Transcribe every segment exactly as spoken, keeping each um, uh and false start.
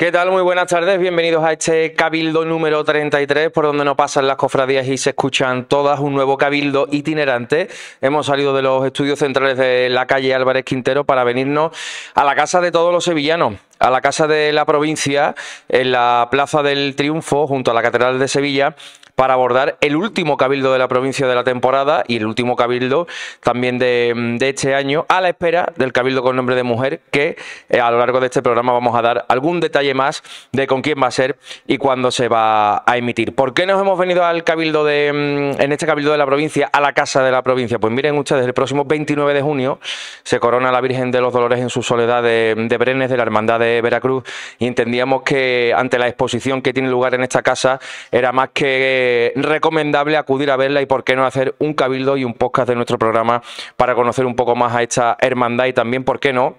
¿Qué tal? Muy buenas tardes, bienvenidos a este cabildo número treinta y tres, por donde no pasan las cofradías y se escuchan todas, un nuevo cabildo itinerante. Hemos salido de los estudios centrales de la calle Álvarez Quintero para venirnos a la casa de todos los sevillanos, a la casa de la provincia, en la Plaza del Triunfo, junto a la Catedral de Sevilla, para abordar el último cabildo de la provincia de la temporada y el último cabildo también de, de este año, a la espera del cabildo con nombre de mujer, que eh, a lo largo de este programa vamos a dar algún detalle más de con quién va a ser y cuándo se va a emitir. ¿Por qué nos hemos venido al cabildo de, en este cabildo de la provincia, a la casa de la provincia? Pues miren ustedes, el próximo veintinueve de junio se corona la Virgen de los Dolores en su soledad de, de Brenes, de la Hermandad de Veracruz, y entendíamos que ante la exposición que tiene lugar en esta casa era más que recomendable acudir a verla, y por qué no hacer un cabildo y un podcast de nuestro programa para conocer un poco más a esta hermandad, y también, por qué no,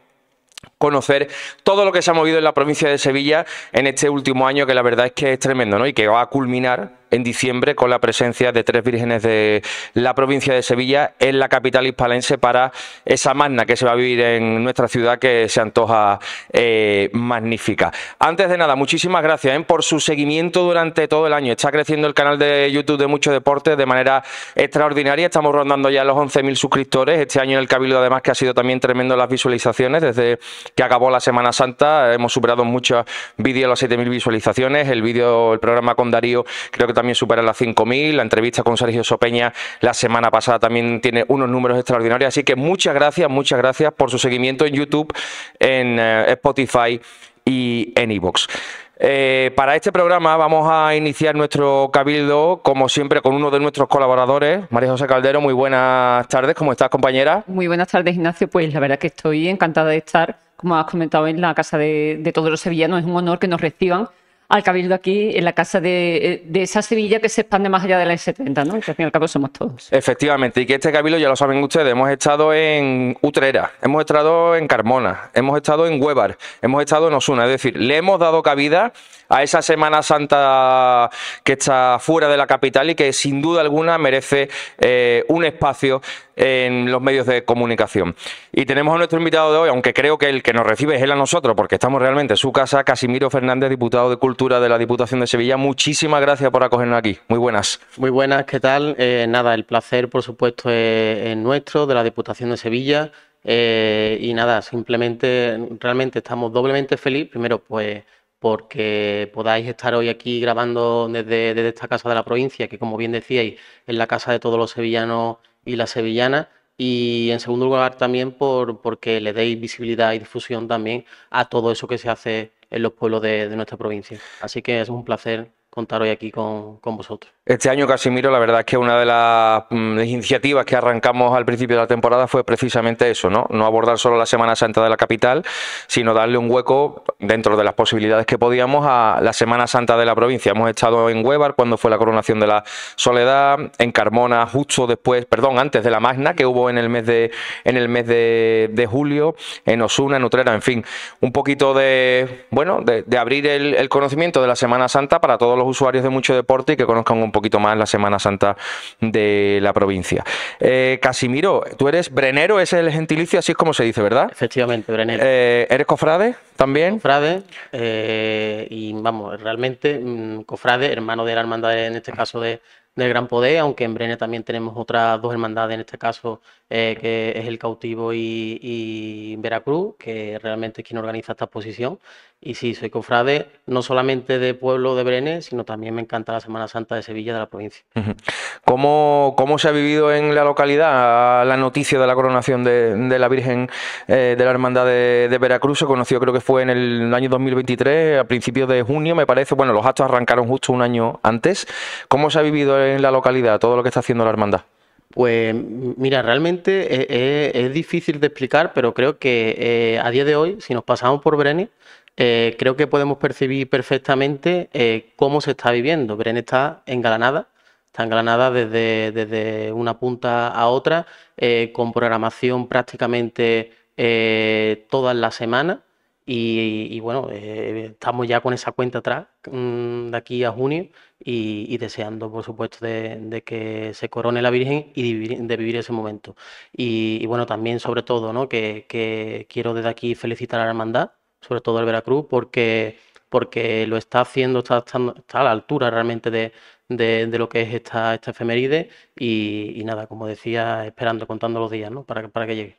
conocer todo lo que se ha movido en la provincia de Sevilla en este último año, que la verdad es que es tremendo, ¿no? Y que va a culminar en diciembre con la presencia de tres vírgenes de la provincia de Sevilla en la capital hispalense para esa magna que se va a vivir en nuestra ciudad, que se antoja eh, magnífica. Antes de nada, muchísimas gracias ¿eh? por su seguimiento durante todo el año. Está creciendo el canal de YouTube de Mucho Deporte de manera extraordinaria. Estamos rondando ya los once mil suscriptores. Este año en el cabildo, además, que ha sido también tremendo las visualizaciones. Desde que acabó la Semana Santa hemos superado muchos vídeos las siete mil visualizaciones. El vídeo, el programa con Darío, creo que también supera las cinco mil, la entrevista con Sergio Sopeña la semana pasada también tiene unos números extraordinarios, así que muchas gracias, muchas gracias por su seguimiento en YouTube, en eh, Spotify y en iVoox. Eh, para este programa vamos a iniciar nuestro cabildo, como siempre, con uno de nuestros colaboradores, María José Caldero. Muy buenas tardes, ¿cómo estás, compañera? Muy buenas tardes, Ignacio, pues la verdad es que estoy encantada de estar, como has comentado, en la casa de, de todos los sevillanos. Es un honor que nos reciban al cabildo aquí, en la casa de, de esa Sevilla que se expande más allá de la ese treinta, ¿no? Que al fin y al cabo somos todos. Efectivamente, y que este cabildo, ya lo saben ustedes, hemos estado en Utrera, hemos estado en Carmona, hemos estado en Huévar, hemos estado en Osuna. Es decir, le hemos dado cabida a esa Semana Santa que está fuera de la capital y que sin duda alguna merece eh, un espacio en los medios de comunicación. Y tenemos a nuestro invitado de hoy, aunque creo que el que nos recibe es él a nosotros, porque estamos realmente en su casa, Casimiro Fernández, diputado de Cultura de la Diputación de Sevilla. Muchísimas gracias por acogernos aquí. Muy buenas. Muy buenas, ¿qué tal? Eh, nada, el placer, por supuesto, es, es nuestro, de la Diputación de Sevilla. Eh, y nada, simplemente, realmente estamos doblemente felices. Primero, pues, porque podáis estar hoy aquí grabando desde, desde esta casa de la provincia, que, como bien decíais, es la casa de todos los sevillanos y la sevillana, y en segundo lugar también por porque le deis visibilidad y difusión también a todo eso que se hace en los pueblos de, de nuestra provincia. Así que es un placer contar hoy aquí con, con vosotros. Este año, Casimiro, la verdad es que una de las mmm, iniciativas que arrancamos al principio de la temporada fue precisamente eso, ¿no? No abordar solo la Semana Santa de la capital, sino darle un hueco, dentro de las posibilidades que podíamos, a la Semana Santa de la provincia. Hemos estado en Huévar cuando fue la coronación de la Soledad, en Carmona justo después, perdón, antes de la Magna, que hubo en el mes de, en el mes de, de julio, en Osuna, en Utrera, en fin, un poquito de, bueno, de, de abrir el, el conocimiento de la Semana Santa para todos los usuarios de Mucho Deporte y que conozcan un poquito más la Semana Santa de la provincia. Eh, Casimiro, tú eres brenero, ese es el gentilicio, así es como se dice, ¿verdad? Efectivamente, brenero. Eh, ¿Eres cofrade también? Cofrade, eh, y vamos, realmente mmm, cofrade, hermano de la hermandad, en este caso de, del Gran Poder, aunque en Brenes también tenemos otras dos hermandades, en este caso eh, que es el Cautivo y, y Veracruz, que realmente es quien organiza esta exposición. Y sí, soy cofrade no solamente de pueblo de Brenes, sino también me encanta la Semana Santa de Sevilla, de la provincia. ¿Cómo, cómo se ha vivido en la localidad la noticia de la coronación de, de la Virgen eh, de la Hermandad de, de Veracruz? Se conoció, creo que fue en el año dos mil veintitrés, a principios de junio, me parece. Bueno, los actos arrancaron justo un año antes. ¿Cómo se ha vivido en en la localidad todo lo que está haciendo la hermandad? Pues mira, realmente es, es, es difícil de explicar, pero creo que eh, a día de hoy, si nos pasamos por Brenes, eh, creo que podemos percibir perfectamente eh, cómo se está viviendo. Brenes está engalanada, está engalanada desde, desde una punta a otra, eh, con programación prácticamente eh, todas las semanas, y, y bueno, eh, estamos ya con esa cuenta atrás mmm, de aquí a junio, Y, y deseando, por supuesto, de, de que se corone la Virgen y de vivir, de vivir ese momento. Y, y bueno, también, sobre todo, ¿no? que, que quiero desde aquí felicitar a la hermandad, sobre todo al Veracruz, porque porque lo está haciendo, está, está a la altura realmente de, de, de lo que es esta, esta efeméride y, y nada, como decía, esperando, contando los días, ¿no? para, para que llegue.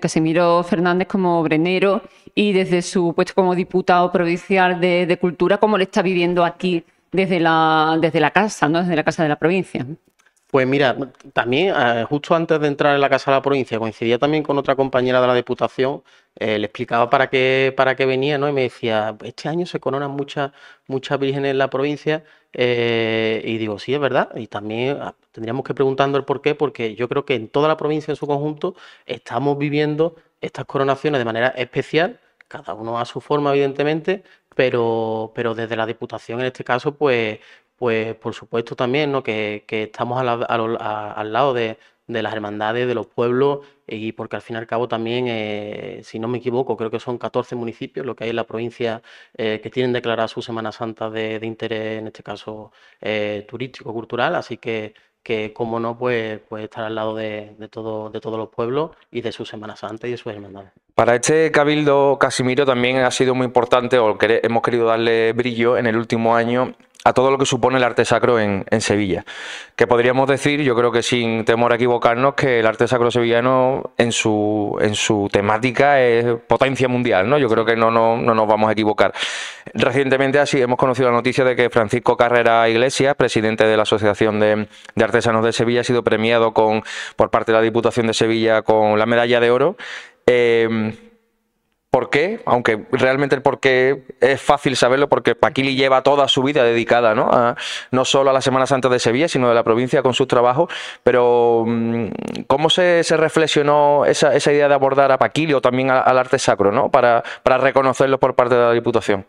Casimiro Fernández como obrenero y desde su puesto como diputado provincial de, de Cultura, ¿cómo le está viviendo aquí desde la, desde la casa, ¿no? desde la casa de la provincia? Pues mira, también eh, justo antes de entrar en la Casa de la Provincia, coincidía también con otra compañera de la Diputación, eh, le explicaba para qué, para qué venía, ¿no? Y me decía, este año se coronan muchas muchas vírgenes en la provincia, eh, y digo, sí, es verdad, y también tendríamos que preguntando el por qué, porque yo creo que en toda la provincia en su conjunto estamos viviendo estas coronaciones de manera especial, cada uno a su forma, evidentemente, pero, pero desde la Diputación en este caso, pues... Pues por supuesto también, ¿no? que, que estamos a la, a lo, a, al lado de, de las hermandades, de los pueblos, y porque al fin y al cabo también, eh, si no me equivoco, creo que son catorce municipios lo que hay en la provincia eh, que tienen declarada su Semana Santa de, de interés, en este caso eh, turístico, cultural, así que, que como no, pues, pues estar al lado de, de, todo, de todos los pueblos y de su Semana Santa y de sus hermandades. Para este Cabildo, Casimiro, también ha sido muy importante, o que hemos querido darle brillo en el último año, a todo lo que supone el arte sacro en, en Sevilla. Que podríamos decir, yo creo que sin temor a equivocarnos, que el arte sacro sevillano en su, en su temática es potencia mundial, ¿no? Yo creo que no, no, no nos vamos a equivocar. Recientemente así hemos conocido la noticia de que Francisco Carrera Iglesias, presidente de la Asociación de, de Artesanos de Sevilla, ha sido premiado con, por parte de la Diputación de Sevilla con la medalla de oro. Eh, ¿Por qué? Aunque realmente el por qué es fácil saberlo, porque Paquili lleva toda su vida dedicada, ¿no? A, no solo a la Semana Santa de Sevilla, sino de la provincia con sus trabajos. Pero ¿cómo se, se reflexionó esa, esa idea de abordar a Paquili o también a, al arte sacro, ¿no? Para, para reconocerlo por parte de la Diputación.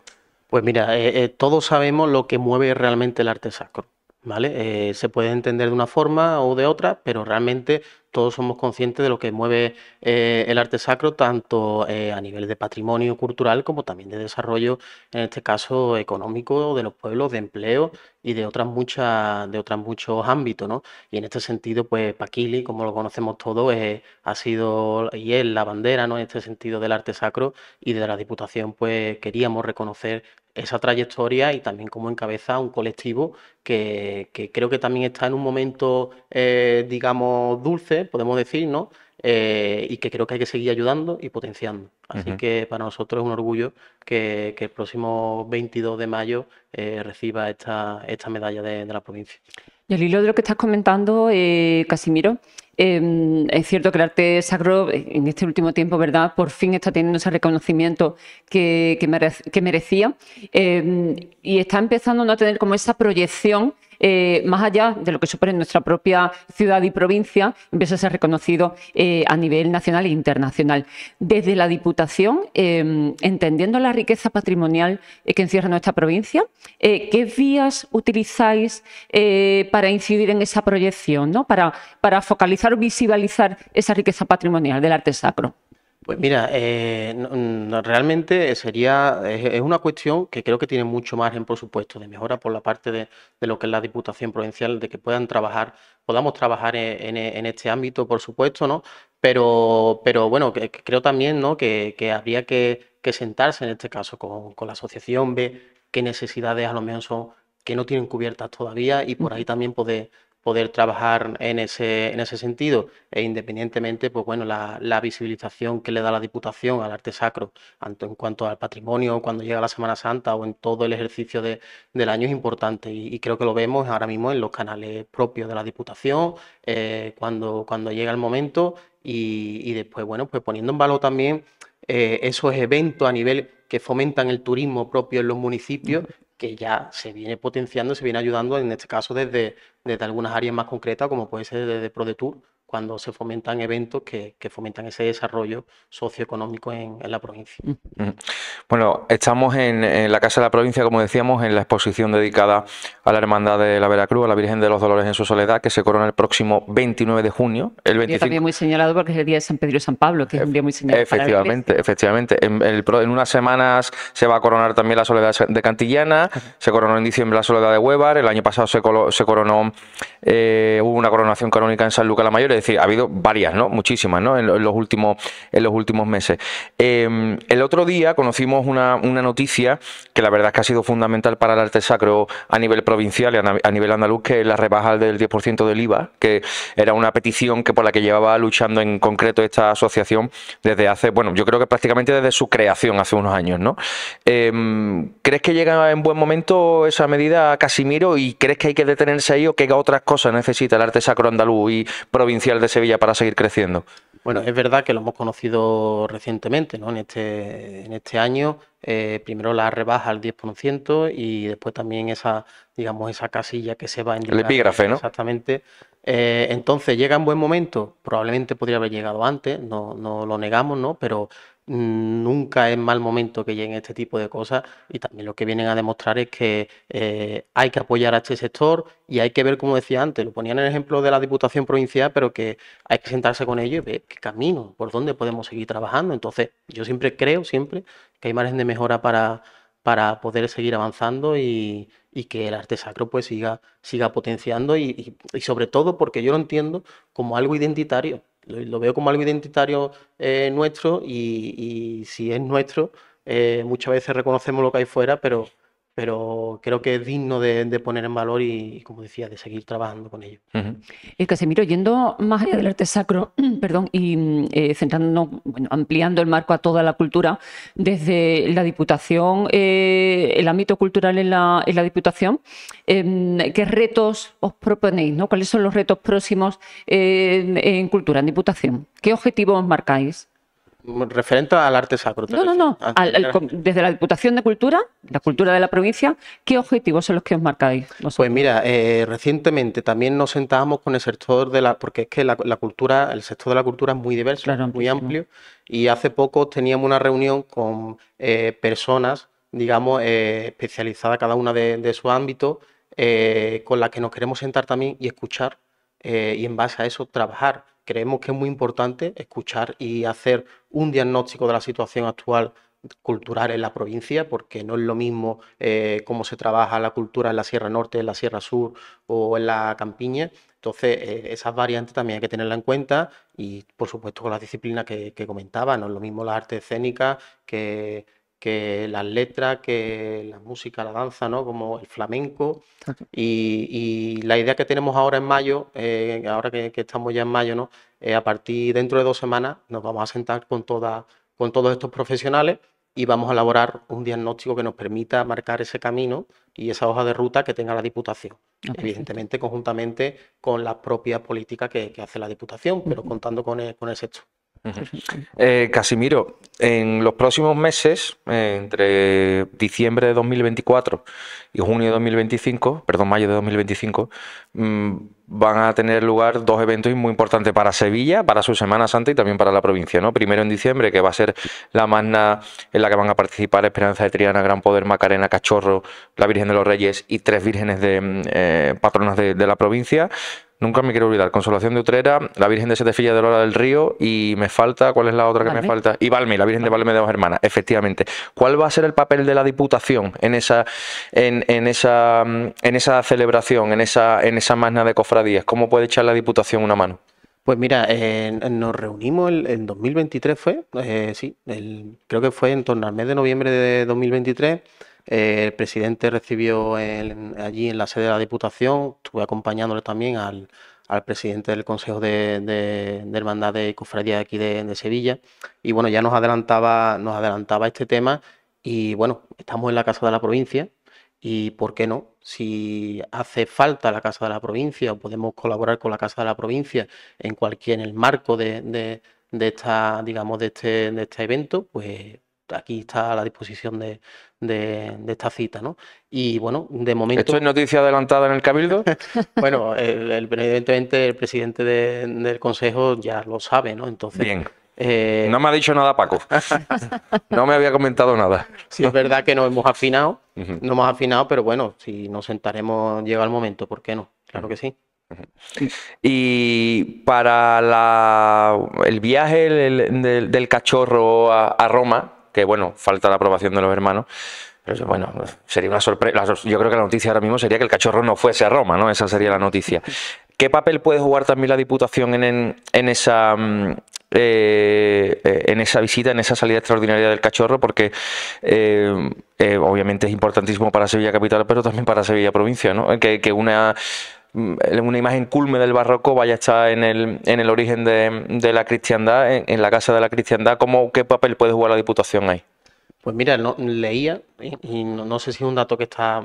Pues mira, eh, eh, todos sabemos lo que mueve realmente el arte sacro, ¿vale? Eh, se puede entender de una forma o de otra, pero realmente todos somos conscientes de lo que mueve eh, el arte sacro, tanto eh, a nivel de patrimonio cultural como también de desarrollo, en este caso económico, de los pueblos, de empleo y de otras muchas, de otros muchos ámbitos, ¿no? Y en este sentido, pues Paquili, como lo conocemos todos, eh, ha sido y es la bandera, ¿no? En este sentido del arte sacro, y de la Diputación pues queríamos reconocer esa trayectoria y también como encabeza un colectivo que, que creo que también está en un momento, eh, digamos, dulce, podemos decir, ¿no? Eh, y que creo que hay que seguir ayudando y potenciando. Así uh-huh. que para nosotros es un orgullo que, que el próximo veintidós de mayo eh, reciba esta, esta medalla de, de la provincia. Y al hilo de lo que estás comentando, eh, Casimiro, eh, es cierto que el arte sacro en este último tiempo, ¿verdad?, por fin está teniendo ese reconocimiento que, que, merec que merecía eh, y está empezando, ¿no?, a tener como esa proyección eh, más allá de lo que supone nuestra propia ciudad y provincia, empieza a ser reconocido eh, a nivel nacional e internacional. Desde la Diputación, eh, entendiendo la riqueza patrimonial eh, que encierra nuestra provincia, eh, ¿qué vías utilizáis eh, para para incidir en esa proyección, ¿no? para, para focalizar o visibilizar esa riqueza patrimonial del arte sacro? Pues mira, eh, realmente sería es una cuestión que creo que tiene mucho margen, por supuesto, de mejora por la parte de, de lo que es la Diputación Provincial, de que puedan trabajar, podamos trabajar en, en, en este ámbito, por supuesto, ¿no? Pero, pero bueno, que, que creo también, ¿no?, que, que habría que, que sentarse en este caso con, con la asociación, ver qué necesidades a lo mejor son que no tienen cubiertas todavía y por ahí también poder, poder trabajar en ese, en ese sentido. E independientemente, pues bueno, la, la visibilización que le da la Diputación al arte sacro, tanto en cuanto al patrimonio, cuando llega la Semana Santa o en todo el ejercicio de, del año, es importante. Y, y creo que lo vemos ahora mismo en los canales propios de la Diputación, eh, cuando, cuando llega el momento y, y después, bueno, pues poniendo en valor también eh, esos eventos a nivel que fomentan el turismo propio en los municipios, que ya se viene potenciando, se viene ayudando, en este caso desde, desde algunas áreas más concretas, como puede ser desde ProDetour, cuando se fomentan eventos que, que fomentan ese desarrollo socioeconómico en, en la provincia. Bueno, estamos en, en la Casa de la Provincia, como decíamos, en la exposición dedicada a la Hermandad de la Veracruz, a la Virgen de los Dolores en su soledad, que se corona el próximo veintinueve de junio. El veinticinco... También muy señalado porque es el día de San Pedro y San Pablo, que es un día muy señalado. Efectivamente, para efectivamente. En, el, en unas semanas se va a coronar también la soledad de Cantillana, se coronó en diciembre la soledad de Huévar, el año pasado se, colo, se coronó, eh, hubo una coronación canónica en San Lucas la Mayor. decir, ha habido varias, ¿no? Muchísimas, ¿no? En, en, los, últimos, en los últimos meses. Eh, el otro día conocimos una, una noticia que la verdad es que ha sido fundamental para el arte sacro a nivel provincial y a, a nivel andaluz, que es la rebaja del diez por ciento del IVA, que era una petición que por la que llevaba luchando en concreto esta asociación desde hace, bueno, yo creo que prácticamente desde su creación hace unos años, ¿no? Eh, ¿crees que llega en buen momento esa medida a Casimiro y crees que hay que detenerse ahí o que otras cosas necesita el arte sacro andaluz y provincial de Sevilla para seguir creciendo? Bueno, es verdad que lo hemos conocido recientemente, ¿no? En este, en este año, eh, primero la rebaja al diez por ciento y después también esa, digamos, esa casilla que se va a indicar. El epígrafe, ¿no? Exactamente. Eh, entonces, ¿llega en buen momento? Probablemente podría haber llegado antes, no, no lo negamos, ¿no? Pero nunca es mal momento que lleguen este tipo de cosas, y también lo que vienen a demostrar es que eh, hay que apoyar a este sector y hay que ver, como decía antes, lo ponían en el ejemplo de la Diputación Provincial, pero que hay que sentarse con ellos y ver qué camino, por dónde podemos seguir trabajando. Entonces yo siempre creo, siempre, que hay margen de mejora para, para poder seguir avanzando y, y que el arte sacro pues siga, siga potenciando y, y, y sobre todo porque yo lo entiendo como algo identitario. Lo veo como algo identitario eh, nuestro y, y si es nuestro, eh, muchas veces reconocemos lo que hay fuera, pero, pero creo que es digno de, de poner en valor y, como decía, de seguir trabajando con ello. Uh-huh. Y Casimiro, yendo más allá del arte sacro, perdón, y eh, centrándonos, bueno, ampliando el marco a toda la cultura, desde la Diputación, eh, el ámbito cultural en la, en la Diputación, eh, ¿qué retos os proponéis, ¿no? ¿Cuáles son los retos próximos eh, en cultura, en Diputación? ¿Qué objetivos os marcáis? Referente al arte sacro. No, no, no. Al, al, desde la Diputación de Cultura, la cultura de la provincia, ¿qué objetivos son los que os marcáis vosotros? Pues mira, eh, recientemente también nos sentábamos con el sector de la... Porque es que la, la cultura, el sector de la cultura es muy diverso, claro, muy amplio. Y hace poco teníamos una reunión con eh, personas, digamos, eh, especializadas cada una de, de su ámbito, eh, con las que nos queremos sentar también y escuchar. Eh, y en base a eso trabajar. Creemos que es muy importante escuchar y hacer un diagnóstico de la situación actual cultural en la provincia, porque no es lo mismo eh, cómo se trabaja la cultura en la Sierra Norte, en la Sierra Sur o en la campiña. Entonces, eh, esas variantes también hay que tenerlas en cuenta y, por supuesto, con las disciplinas que, que comentaba. No es lo mismo las artes escénicas que, que las letras, que la música, la danza, ¿no? Como el flamenco. Y, y la idea que tenemos ahora en mayo, eh, ahora que, que estamos ya en mayo, ¿no? Eh, a partir dentro de dos semanas nos vamos a sentar con, toda, con todos estos profesionales y vamos a elaborar un diagnóstico que nos permita marcar ese camino y esa hoja de ruta que tenga la Diputación. Ah, evidentemente, sí, conjuntamente con las propias políticas que, que hace la Diputación, pero contando con el, con el sector. Eh, Casimiro, en los próximos meses, eh, entre diciembre de dos mil veinticuatro y junio de dos mil veinticinco, perdón, mayo de dos mil veinticinco, mmm, van a tener lugar dos eventos muy importantes para Sevilla, para su Semana Santa y también para la provincia, ¿no? Primero en diciembre, que va a ser la Magna, en la que van a participar Esperanza de Triana, Gran Poder, Macarena, Cachorro, la Virgen de los Reyes y tres vírgenes de eh, patronas de, de la provincia. Nunca me quiero olvidar, Consolación de Utrera, la Virgen de Setefilla de Lora del Río y me falta, ¿cuál es la otra que Valme. me falta? Y Valme, la Virgen de Valme de dos Hermanas, efectivamente. ¿Cuál va a ser el papel de la Diputación en esa, en, en esa, en esa celebración, en esa, en esa magna de cofradías? ¿Cómo puede echar la Diputación una mano? Pues mira, eh, nos reunimos en dos mil veintitrés, fue, eh, sí, el, creo que fue en torno al mes de noviembre de dos mil veintitrés. Eh, el presidente recibió el, allí en la sede de la Diputación, estuve acompañándole también al, al presidente del Consejo de, de, de Hermandad de Cofradía aquí de, de Sevilla y bueno, ya nos adelantaba, nos adelantaba este tema y bueno, estamos en la Casa de la Provincia y ¿por qué no? Si hace falta la Casa de la Provincia o podemos colaborar con la Casa de la Provincia en cualquier, en el marco de, de, de esta, digamos, de este, de este evento, pues aquí está a la disposición de, de, de esta cita, ¿no? Y bueno, de momento... ¿Esto es noticia adelantada en el Cabildo? Bueno, el, el, evidentemente el presidente de, del Consejo ya lo sabe, ¿no? Entonces... Bien. Eh... No me ha dicho nada, Paco. No me había comentado nada. Sí, es verdad que nos hemos afinado, uh-huh. no hemos afinado, pero bueno, si nos sentaremos, llega el momento, ¿por qué no? Claro que sí. Y para la, el viaje del, del, del Cachorro a, a Roma... que bueno, falta la aprobación de los hermanos, pero bueno, sería una sorpresa. Yo creo que la noticia ahora mismo sería que el Cachorro no fuese a Roma, ¿no? Esa sería la noticia. ¿Qué papel puede jugar también la Diputación en, en, en esa... Eh, en esa visita, en esa salida extraordinaria del Cachorro? Porque eh, eh, obviamente es importantísimo para Sevilla capital, pero también para Sevilla provincia, ¿no? Que, que una, una imagen culme del barroco vaya a estar en el, en el origen de, de la cristiandad, en, en la casa de la cristiandad. ¿Cómo, qué papel puede jugar la Diputación ahí? Pues mira, no, leía, y, y no, no sé si es un dato que está,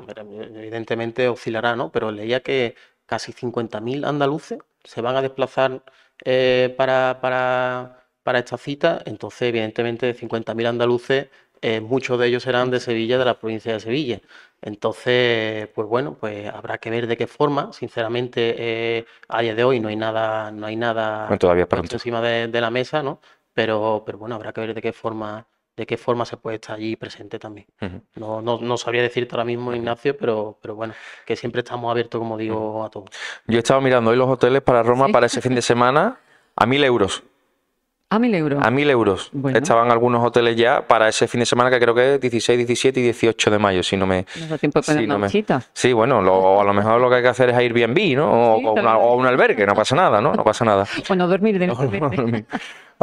evidentemente oscilará, ¿no? Pero leía que casi cincuenta mil andaluces se van a desplazar Eh, para, para, para esta cita. Entonces, evidentemente, de cincuenta mil andaluces, eh, muchos de ellos serán de Sevilla, de la provincia de Sevilla. Entonces, pues bueno, pues habrá que ver de qué forma. Sinceramente, eh, a día de hoy no hay nada, no hay nada bueno, todavía pronto encima de, de la mesa, ¿no? Pero, pero bueno, habrá que ver de qué forma, de qué forma se puede estar allí presente también. Uh-huh. no, no, no sabría decirte ahora mismo, Ignacio, pero, pero bueno, que siempre estamos abiertos, como digo, uh-huh. a todo. Yo he estado mirando hoy los hoteles para Roma, ¿sí?, para ese fin de semana, a mil euros. ¿A mil euros? A mil euros. Bueno. Estaban algunos hoteles ya para ese fin de semana, que creo que es dieciséis, diecisiete y dieciocho de mayo, si no me... ¿Nos da tiempo de poner si no me... Sí, bueno, lo, a lo mejor lo que hay que hacer es Airbnb, ¿no? O, sí, o, una, o un albergue, no pasa nada, ¿no? No pasa nada. O no dormir de noche. No, no dormir.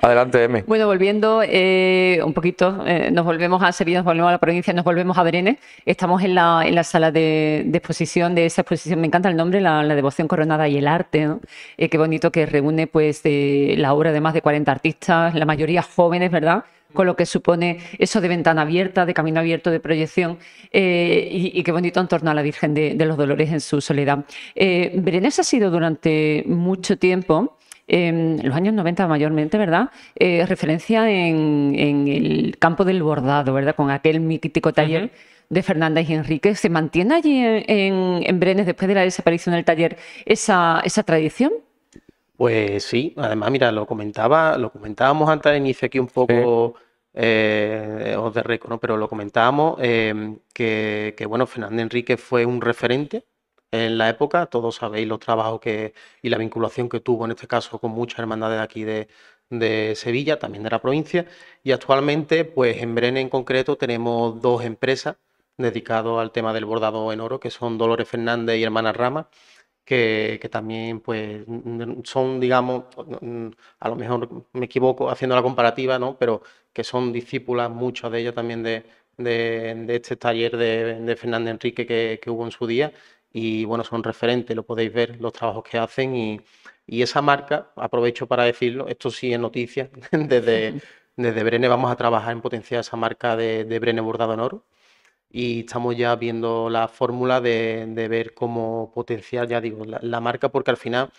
Adelante, M. Bueno, volviendo eh, un poquito, eh, nos volvemos a Sevilla, nos volvemos a la provincia, nos volvemos a Brenes. Estamos en la, en la sala de, de exposición, de esa exposición, me encanta el nombre, la, la devoción coronada y el arte, ¿no? Eh, qué bonito, que reúne pues eh, la obra de más de cuarenta artistas, la mayoría jóvenes, ¿verdad? Con lo que supone eso de ventana abierta, de camino abierto, de proyección, eh, y, y qué bonito en torno a la Virgen de, de los Dolores en su soledad. Eh, Brenes ha sido durante mucho tiempo, en los años noventa mayormente, ¿verdad?, Eh, referencia en, en el campo del bordado, ¿verdad?, con aquel mítico taller uh-huh. de Fernández y Enrique. ¿Se mantiene allí en, en, en Brenes, después de la desaparición del taller, esa, esa tradición? Pues sí, además, mira, lo comentaba, lo comentábamos antes al inicio aquí un poco, sí. eh, os de récord, ¿no? Pero lo comentábamos, eh, que, que bueno, Fernández Enrique fue un referente en la época. Todos sabéis los trabajos que y la vinculación que tuvo en este caso con muchas hermandades de aquí de, de Sevilla, también de la provincia, y actualmente pues en Brenes en concreto tenemos dos empresas dedicadas al tema del bordado en oro, que son Dolores Fernández y Hermanas Rama, que, que también pues son, digamos, a lo mejor me equivoco haciendo la comparativa, ¿no?, pero que son discípulas, muchas de ellas también de, de, de este taller de, de Fernández Enrique que, que hubo en su día. Y bueno, son referentes, lo podéis ver, los trabajos que hacen. Y, y esa marca, aprovecho para decirlo, esto sí es noticia, desde, desde Brenes vamos a trabajar en potenciar esa marca de, de Brenes bordado en oro. Y estamos ya viendo la fórmula de, de ver cómo potenciar, ya digo, la, la marca, porque al final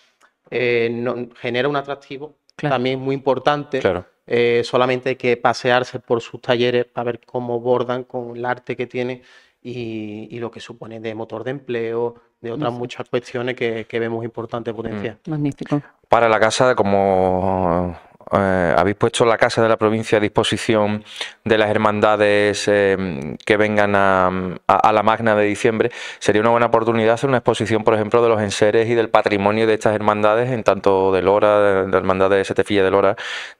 eh, no, genera un atractivo, claro, también muy importante. Claro. Eh, solamente hay que pasearse por sus talleres para ver cómo bordan con el arte que tienen. Y, y lo que supone de motor de empleo, de otras muchas cuestiones que, que vemos importante potencial. Mm. Magnífico. Para la casa, como eh, habéis puesto la casa de la provincia a disposición de las hermandades eh, que vengan a, a, a la Magna de diciembre, sería una buena oportunidad hacer una exposición, por ejemplo, de los enseres y del patrimonio de estas hermandades, en tanto de Lora, de la hermandad de Setefilla de Lora,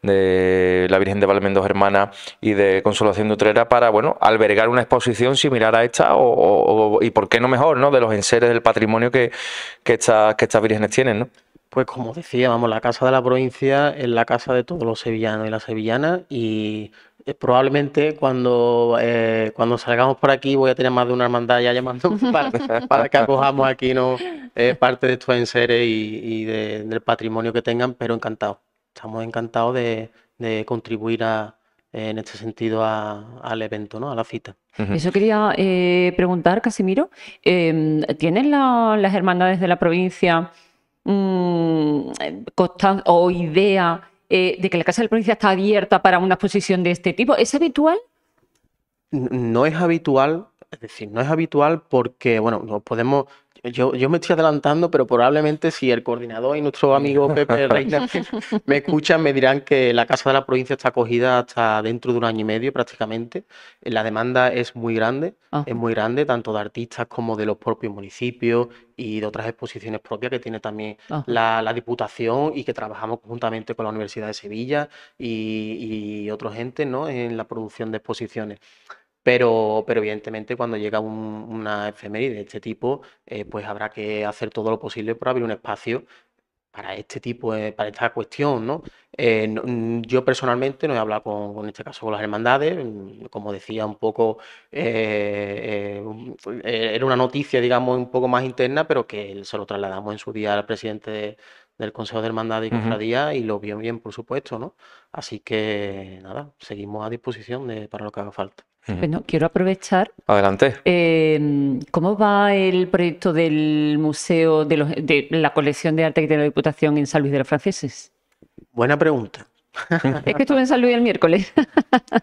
de la Virgen de Valme dos Hermanas y de Consolación de Utrera, para, bueno, albergar una exposición similar a esta, o, o, o, y por qué no mejor, ¿no?, de los enseres, del patrimonio que, que, esta, que estas vírgenes tienen, ¿no? Pues como decía, vamos, la casa de la provincia es la casa de todos los sevillanos y las sevillanas, y probablemente cuando, eh, cuando salgamos por aquí voy a tener más de una hermandad ya llamando para, para que acojamos aquí, ¿no?, eh, parte de estos enseres y, y de, del patrimonio que tengan, pero encantados. Estamos encantados de, de contribuir a, en este sentido a, al evento, ¿no?, a la cita. Uh-huh. Eso quería eh, preguntar, Casimiro. Eh, ¿Tienen la, las hermandades de la provincia... constancia o idea eh, de que la casa de la provincia está abierta para una exposición de este tipo? ¿Es habitual? No es habitual, es decir, no es habitual porque, bueno, no podemos... Yo, yo me estoy adelantando, pero probablemente si el coordinador y nuestro amigo Pepe Reina me escuchan, me dirán que la casa de la provincia está acogida hasta dentro de un año y medio prácticamente. La demanda es muy grande, ah. es muy grande, tanto de artistas como de los propios municipios y de otras exposiciones propias que tiene también ah. la, la Diputación, y que trabajamos conjuntamente con la Universidad de Sevilla y, y otros entes, ¿no?, en la producción de exposiciones. Pero, pero evidentemente cuando llega un, una efeméride de este tipo, eh, pues habrá que hacer todo lo posible por abrir un espacio para este tipo, eh, para esta cuestión, ¿no? Eh, no, yo personalmente no he hablado con, en este caso, con las hermandades, como decía un poco, eh, eh, era una noticia, digamos, un poco más interna, pero que se lo trasladamos en su día al presidente de, del Consejo de Hermandad y Cofradía, uh-huh. y lo vio bien, por supuesto, ¿no? Así que, nada, seguimos a disposición de, para lo que haga falta. Bueno, quiero aprovechar. Adelante. Eh, ¿Cómo va el proyecto del museo de, los, de la colección de arte que tiene la Diputación en San Luis de los Franceses? Buena pregunta. Es que estuve en San Luis el miércoles.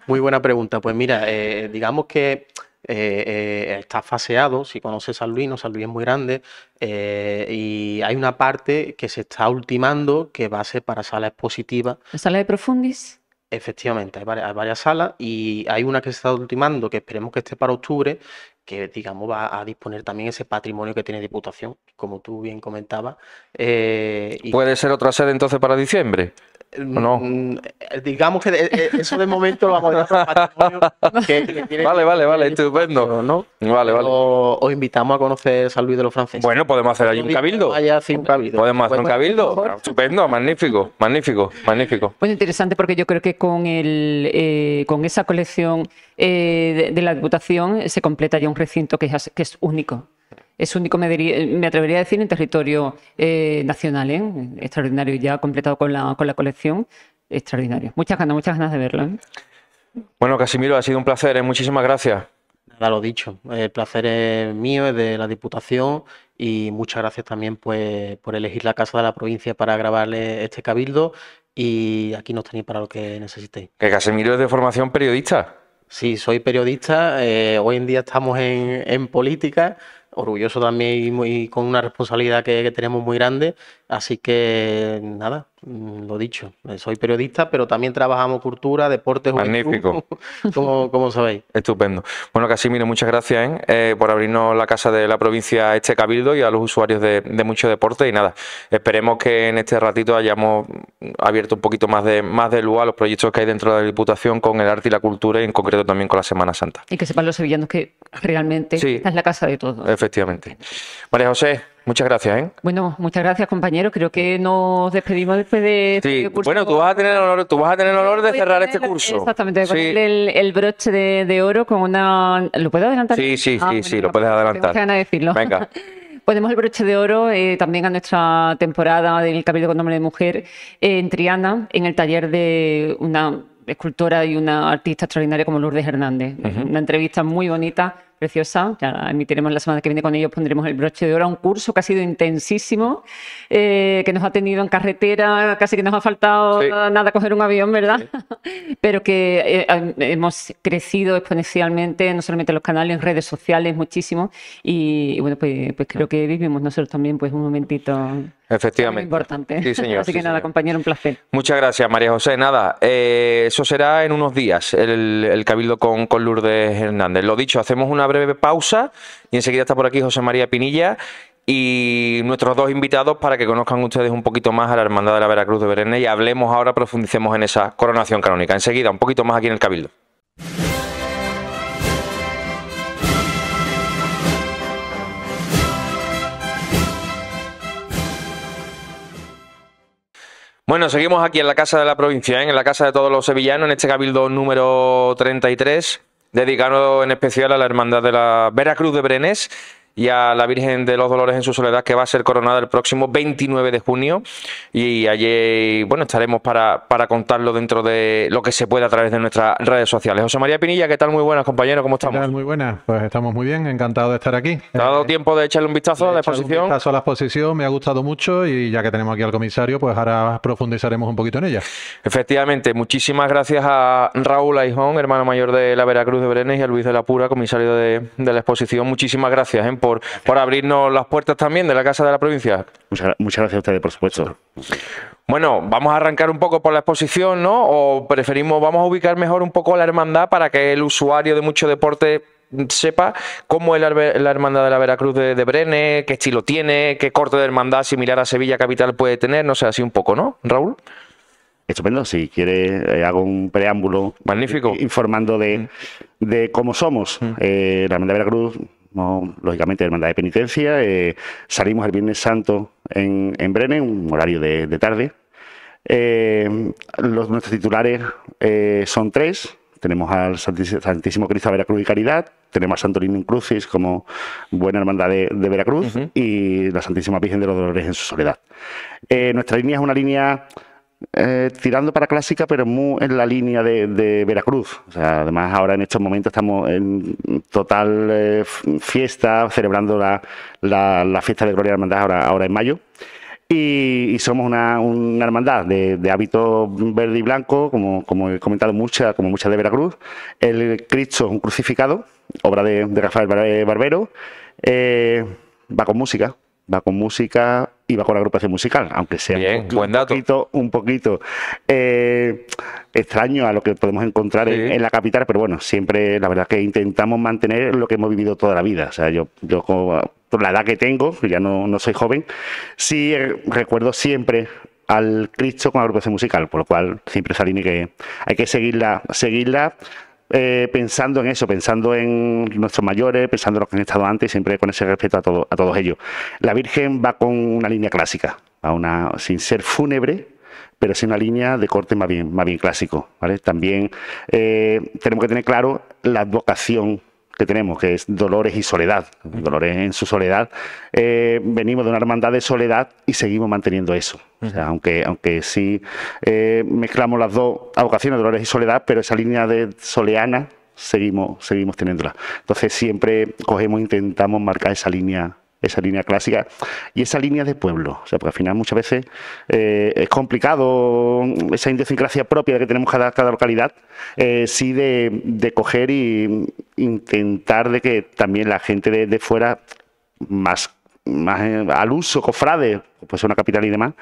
Muy buena pregunta. Pues mira, eh, digamos que eh, eh, está faseado. Si conoces San Luis, no, San Luis es muy grande. Eh, y hay una parte que se está ultimando que va a ser para sala expositiva. ¿La sala de profundis? Efectivamente, hay varias, hay varias salas y hay una que se está ultimando, que esperemos que esté para octubre, que digamos va a disponer también ese patrimonio que tiene Diputación, como tú bien comentabas. Eh, y... ¿Puede ser otra sede entonces para diciembre? No. Digamos que eso de momento lo vamos a dejar para patrimonio que, que tiene. Vale, vale, vale, estupendo, ¿no? Vale, vale. Pero os invitamos a conocer San Luis de los Franceses. Bueno, podemos hacer allí un cabildo. un cabildo. Podemos hacer un cabildo. Estupendo, magnífico, magnífico, magnífico. Pues interesante, porque yo creo que con el eh, con esa colección eh, de, de la Diputación se completa ya un recinto que es, que es único. Es único, me, diría, me atrevería a decir, en territorio eh, nacional, ¿eh? Extraordinario, ya completado con la, con la colección, extraordinario. Muchas ganas, muchas ganas de verlo, ¿eh? Bueno, Casimiro, ha sido un placer, ¿eh? Muchísimas gracias. Nada, lo dicho, el placer es mío, es de la Diputación, y muchas gracias también pues, por elegir la Casa de la Provincia para grabarle este cabildo, y aquí nos tenéis para lo que necesitéis. Que Casimiro es de formación periodista. Sí, soy periodista, eh, hoy en día estamos en, en política. Orgulloso también y, muy, y con una responsabilidad que, que tenemos muy grande. Así que, nada, lo dicho. Soy periodista, pero también trabajamos cultura, deportes... Magnífico. Juventud, como, como sabéis. Estupendo. Bueno, Casimiro, muchas gracias ¿eh? Eh, por abrirnos la Casa de la Provincia, este cabildo, y a los usuarios de, de Mucho Deporte. Y nada, esperemos que en este ratito hayamos abierto un poquito más de, más de luz a los proyectos que hay dentro de la Diputación con el arte y la cultura, y en concreto también con la Semana Santa. Y que sepan los sevillanos que realmente sí, esta es la casa de todos. Efectivamente. María José, muchas gracias, ¿eh? Bueno, muchas gracias, compañeros. Creo que nos despedimos después de... Sí, este curso. Bueno, tú vas a tener el honor, tú vas a tener el honor de cerrar este curso. Exactamente, de sí. Ponerle el, el broche de, de oro con una... ¿Lo puedo adelantar? Sí, sí, ah, sí, bueno, sí, lo puedes adelantar. Tengo ganas de decirlo. Venga. Ponemos el broche de oro eh, también a nuestra temporada del Cabildo con Nombre de Mujer eh, en Triana, en el taller de una escultora y una artista extraordinaria como Lourdes Hernández. Uh-huh. Una entrevista muy bonita, preciosa, ya emitiremos la semana que viene con ellos, pondremos el broche de oro a un curso que ha sido intensísimo, eh, que nos ha tenido en carretera, casi que nos ha faltado sí. nada coger un avión, ¿verdad? Sí. Pero que eh, hemos crecido exponencialmente, no solamente en los canales, en redes sociales, muchísimo, y, y bueno, pues, pues creo que vivimos nosotros también pues un momentito... Efectivamente. Importante. Sí, señor. Así que sí, nada, señor. Compañero, un placer. Muchas gracias, María José. Nada, eh, eso será en unos días, el, el cabildo con, con Lourdes Hernández. Lo dicho, hacemos una breve pausa y enseguida está por aquí José María Pinilla y nuestros dos invitados para que conozcan ustedes un poquito más a la Hermandad de la Veracruz de Brenes, y hablemos ahora, profundicemos en esa coronación canónica. Enseguida, un poquito más aquí en el cabildo. Bueno, seguimos aquí en la Casa de la Provincia, ¿eh? En la Casa de todos los sevillanos, en este cabildo número treinta y tres, dedicado en especial a la Hermandad de la Veracruz de Brenes y a la Virgen de los Dolores en su soledad, que va a ser coronada el próximo veintinueve de junio. Y allí, bueno, estaremos para, para contarlo dentro de lo que se puede a través de nuestras redes sociales. José María Pinilla, ¿qué tal? Muy buenas, compañeros, ¿cómo estamos? ¿Qué tal? Muy buenas, pues estamos muy bien, encantado de estar aquí. ¿Te ha dado eh, tiempo de echarle un vistazo a la exposición? Un vistazo a la exposición, me ha gustado mucho, y ya que tenemos aquí al comisario, pues ahora profundizaremos un poquito en ella. Efectivamente, muchísimas gracias a Raúl Aijón, hermano mayor de la Veracruz de Brenes, y a Luis de la Pura, comisario de, de la exposición. Muchísimas gracias, ¿eh? Por, por abrirnos las puertas también de la Casa de la Provincia. Muchas, muchas gracias a ustedes, por supuesto. Bueno, vamos a arrancar un poco por la exposición, ¿no? O preferimos, vamos a ubicar mejor un poco la hermandad para que el usuario de Mucho Deporte sepa cómo es la, la hermandad de la Veracruz de, de Brenes, qué estilo tiene, qué corte de hermandad similar a Sevilla Capital puede tener, no sé, así un poco, ¿no, Raúl? Estupendo, si quiere eh, hago un preámbulo. Magnífico. Informando de, de cómo somos. Mm. Eh, la Hermandad de Veracruz, no, lógicamente Hermandad de Penitencia, eh, salimos el Viernes Santo en, en Brenes, un horario de, de tarde. Eh, los, nuestros titulares eh, son tres. Tenemos al Santísimo Cristo de Veracruz y Caridad, tenemos al Santo Niño en Crucis como buena hermandad de, de Veracruz, uh-huh, y la Santísima Virgen de los Dolores en su soledad. Eh, nuestra línea es una línea... Eh, tirando para clásica, pero muy en la línea de, de Veracruz. O sea, además, ahora en estos momentos estamos en total eh, fiesta, celebrando la, la, la fiesta de Gloria de la Hermandad ahora, ahora en mayo. Y, y somos una, una hermandad de, de hábito verde y blanco, como, como he comentado, mucha, como muchas de Veracruz. El Cristo es un crucificado, obra de, de Rafael Barbero. Eh, va con música. Va con música y va con la agrupación musical, aunque sea Bien, un, buen dato. un poquito, un poquito eh, extraño a lo que podemos encontrar sí. en, en la capital, pero bueno, siempre la verdad que intentamos mantener lo que hemos vivido toda la vida. O sea, yo, yo por la edad que tengo, ya no, no soy joven, sí recuerdo siempre al Cristo con la agrupación musical, por lo cual siempre esa línea que hay que seguirla, seguirla. Eh, pensando en eso, pensando en nuestros mayores, pensando en los que han estado antes, siempre con ese respeto a, todo, a todos ellos. La Virgen va con una línea clásica, a una, sin ser fúnebre, pero sí una línea de corte más bien, más bien clásico, ¿vale? También eh, tenemos que tener claro la vocación que tenemos, que es Dolores y Soledad. Dolores en su soledad. Eh, venimos de una hermandad de soledad y seguimos manteniendo eso. O sea, aunque, aunque sí eh, mezclamos las dos vocaciones, Dolores y Soledad, pero esa línea de soleana seguimos, seguimos teniéndola. Entonces siempre cogemos, intentamos marcar esa línea, esa línea clásica y esa línea de pueblo. O sea, porque al final muchas veces eh, es complicado esa idiosincrasia propia que tenemos cada, cada localidad, eh, sí de, de coger y intentar de que también la gente de, de fuera, más, más al uso, cofrades, pues una capital y demás,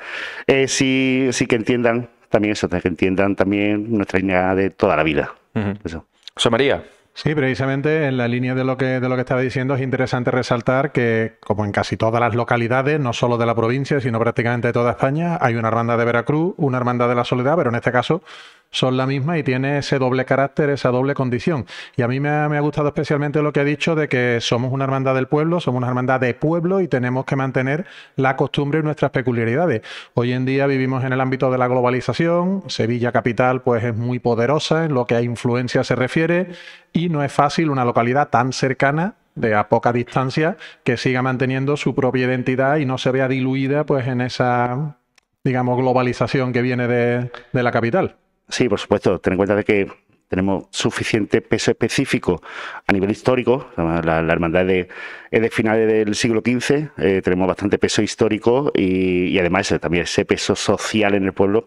eh, sí, sí que entiendan también eso, que entiendan también nuestra línea de toda la vida. Uh-huh. Eso. José María. Sí, precisamente en la línea de lo que de lo que estaba diciendo es interesante resaltar que, como en casi todas las localidades, no solo de la provincia, sino prácticamente de toda España, hay una hermandad de Veracruz, una hermandad de la Soledad, pero en este caso son la misma y tiene ese doble carácter, esa doble condición. Y a mí me ha, me ha gustado especialmente lo que ha dicho de que somos una hermandad del pueblo, somos una hermandad de pueblo y tenemos que mantener la costumbre y nuestras peculiaridades. Hoy en día vivimos en el ámbito de la globalización, Sevilla capital pues es muy poderosa en lo que a influencia se refiere y no es fácil una localidad tan cercana, de a poca distancia, que siga manteniendo su propia identidad y no se vea diluida pues en esa, digamos, globalización que viene de, de la capital. Sí, por supuesto, ten en cuenta de que tenemos suficiente peso específico a nivel histórico. La, la hermandad de, es de finales del siglo quince, eh, tenemos bastante peso histórico y, y además ese, también ese peso social en el pueblo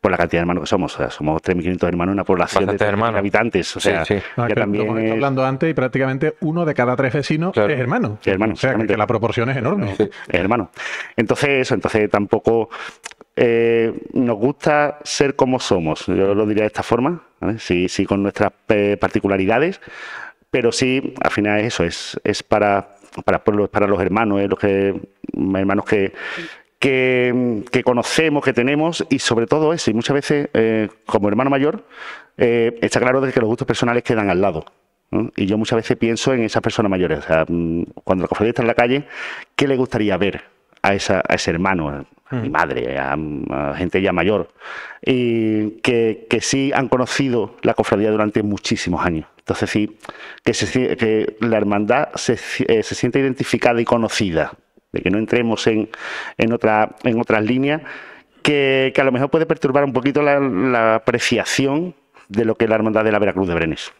por la cantidad de hermanos que somos. O sea, somos tres mil quinientos hermanos, una población bastante de tres mil habitantes. O sea, sí, sí. Ah, ya también como es... hablando antes, y prácticamente uno de cada tres vecinos claro. es hermano. Sí, hermano. O sea, que la proporción es enorme. Sí. Es hermano. Entonces, eso, entonces tampoco... Eh, nos gusta ser como somos, yo lo diría de esta forma, ¿vale? Sí, sí, con nuestras eh, particularidades, pero sí, al final eso es, es para, para, para los hermanos, eh, los que, hermanos que, que, que conocemos, que tenemos, y sobre todo eso, y muchas veces, eh, como hermano mayor, eh, está claro de que los gustos personales quedan al lado, ¿no? Y yo muchas veces pienso en esas personas mayores, o sea, cuando la cofradía está en la calle, ¿qué le gustaría ver a, esa, a ese hermano? A mi madre, a, a gente ya mayor, y que, que sí han conocido la cofradía durante muchísimos años. Entonces sí, que, se, que la hermandad se, eh, se siente identificada y conocida, de que no entremos en, en, otra, en otras líneas, que, que a lo mejor puede perturbar un poquito la, la apreciación de lo que es la hermandad de la Veracruz de Brenes.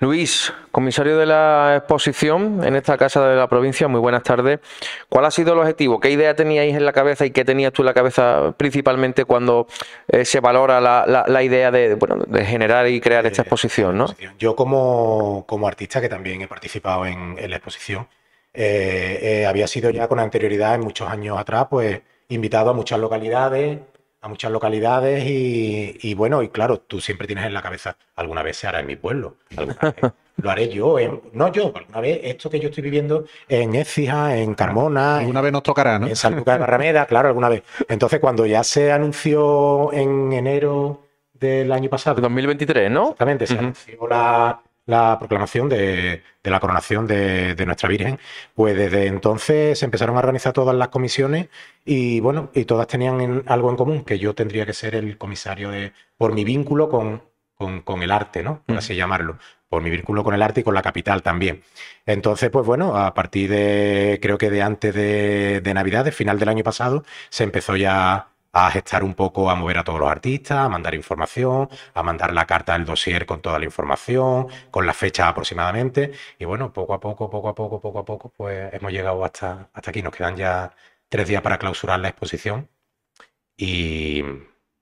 Luis, comisario de la exposición en esta casa de la provincia, muy buenas tardes. ¿Cuál ha sido el objetivo? ¿Qué idea teníais en la cabeza y qué tenías tú en la cabeza principalmente cuando eh, se valora la, la, la idea de, bueno, de generar y crear esta exposición, ¿no? Yo como, como artista, que también he participado en, en la exposición, eh, eh, había sido ya con anterioridad, en muchos años atrás, pues invitado a muchas localidades, a a muchas localidades y, y bueno, y claro, tú siempre tienes en la cabeza, alguna vez se hará en mi pueblo, alguna vez lo haré yo, en, no yo, alguna vez esto que yo estoy viviendo en Écija, en Carmona, alguna en, vez nos tocará, ¿no? En San Lucas de Barrameda, claro, alguna vez. Entonces, cuando ya se anunció en enero del año pasado, dos mil veintitrés, ¿no? Exactamente, se uh-huh. anunció la... la proclamación de, de la coronación de, de nuestra Virgen, pues desde entonces se empezaron a organizar todas las comisiones y bueno, y todas tenían en, algo en común, que yo tendría que ser el comisario de, por mi vínculo con, con, con el arte, ¿no? Por así llamarlo, por mi vínculo con el arte y con la capital también. Entonces, pues bueno, a partir de, creo que de antes de, de Navidad, de final del año pasado, se empezó ya a gestar un poco, a mover a todos los artistas, a mandar información, a mandar la carta del dossier con toda la información, con la fecha aproximadamente. Y bueno, poco a poco, poco a poco, poco a poco, pues hemos llegado hasta, hasta aquí. Nos quedan ya tres días para clausurar la exposición y,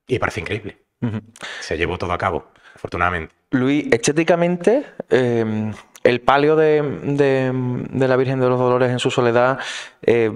y parece increíble. Uh-huh. Se llevó todo a cabo, afortunadamente. Luis, estéticamente, eh, el palio de, de, de la Virgen de los Dolores en su soledad, eh,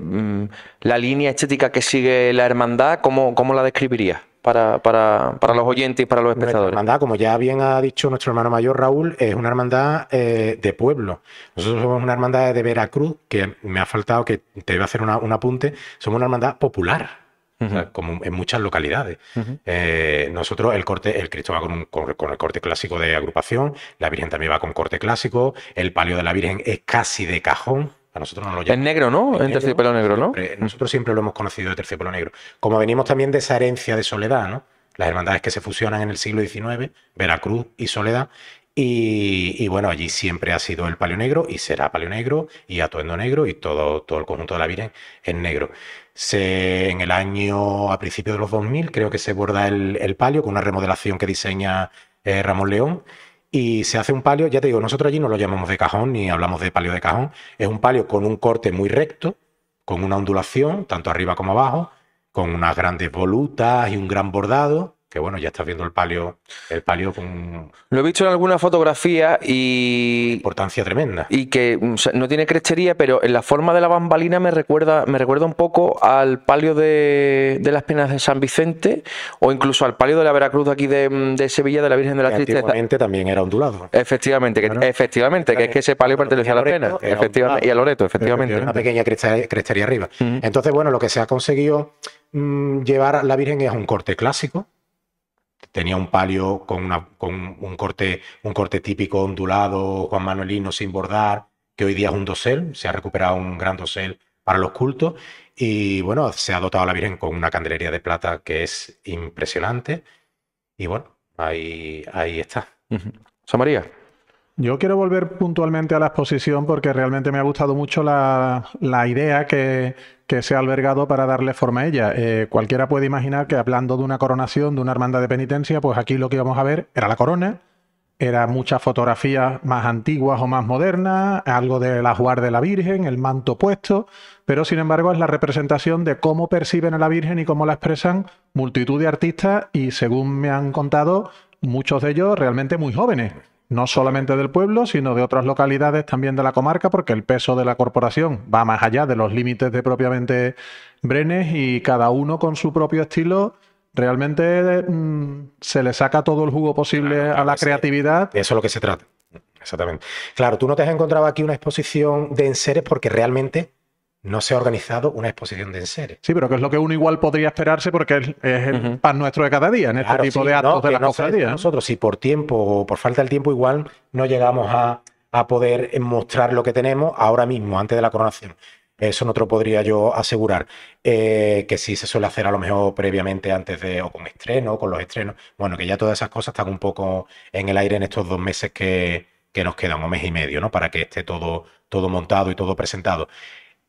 la línea estética que sigue la hermandad, ¿cómo, cómo la describirías para, para, para los oyentes y para los espectadores? Nuestra hermandad, como ya bien ha dicho nuestro hermano mayor Raúl, es una hermandad eh, de pueblo. Nosotros somos una hermandad de Veracruz, que me ha faltado que te iba a hacer una, un apunte, somos una hermandad popular. Uh-huh. O sea, como en muchas localidades. Uh-huh. eh, nosotros el corte, el Cristo va con, un, con, con el corte clásico de agrupación, la Virgen también va con corte clásico, el palio de la Virgen es casi de cajón. A nosotros no lo llamamos. Es negro, ¿no? En terciopelo negro, ¿no? Siempre, nosotros siempre lo hemos conocido de terciopelo negro. Como venimos también de esa herencia de Soledad, ¿no? Las hermandades que se fusionan en el siglo diecinueve, Veracruz y Soledad. Y, y bueno, allí siempre ha sido el palio negro y será palio negro y atuendo negro y todo, todo el conjunto de la Virgen en negro. Se, en el año, a principios de los dos mil, creo que se borda el, el palio con una remodelación que diseña eh, Ramón León y se hace un palio, ya te digo, nosotros allí no lo llamamos de cajón ni hablamos de palio de cajón, es un palio con un corte muy recto, con una ondulación, tanto arriba como abajo, con unas grandes volutas y un gran bordado. Que bueno, ya estás viendo el palio, el palio con... Lo he visto en alguna fotografía y... Importancia tremenda. Y que o sea, no tiene crestería, pero en la forma de la bambalina me recuerda, me recuerda un poco al palio de, de las Penas de San Vicente o incluso al palio de la Veracruz de aquí de, de Sevilla, de la Virgen de las Tristezas. Antiguamente también era ondulado. Efectivamente, bueno, que, efectivamente, que es que ese palio pertenecía a las Penas. Efectivamente, y a Loreto, efectivamente. Una pequeña crestería arriba. Uh-huh. Entonces, bueno, lo que se ha conseguido mmm, llevar a la Virgen es un corte clásico. Tenía un palio con, una, con un, corte, un corte típico, ondulado, Juan Manuelino, sin bordar, que hoy día es un dosel, se ha recuperado un gran dosel para los cultos. Y bueno, se ha dotado a la Virgen con una candelería de plata que es impresionante. Y bueno, ahí, ahí está. Uh-huh. José María. Yo quiero volver puntualmente a la exposición porque realmente me ha gustado mucho la, la idea que, que se ha albergado para darle forma a ella. Eh, cualquiera puede imaginar que hablando de una coronación, de una hermandad de penitencia, pues aquí lo que íbamos a ver era la corona, era muchas fotografías más antiguas o más modernas, algo del ajuar de la Virgen, el manto puesto, pero sin embargo es la representación de cómo perciben a la Virgen y cómo la expresan multitud de artistas y según me han contado, muchos de ellos realmente muy jóvenes. No solamente del pueblo, sino de otras localidades también de la comarca, porque el peso de la corporación va más allá de los límites de propiamente Brenes y cada uno con su propio estilo realmente mmm, se le saca todo el jugo posible claro, claro, a la sí. creatividad. Eso es lo que se trata. Exactamente. Claro, tú no te has encontrado aquí una exposición de enseres porque realmente no se ha organizado una exposición de enseres. Sí, pero que es lo que uno igual podría esperarse porque es, es el uh-huh. pan nuestro de cada día, en claro, este tipo sí, de actos no, de la cofradía. No nosotros, si por tiempo o por falta del tiempo, igual no llegamos a, a poder mostrar lo que tenemos ahora mismo, antes de la coronación. Eso no te lo podría yo asegurar. Eh, que sí se suele hacer a lo mejor previamente antes de, o con estreno, o con los estrenos. Bueno, que ya todas esas cosas están un poco en el aire en estos dos meses que, que nos quedan, un mes y medio, ¿no? Para que esté todo, todo montado y todo presentado.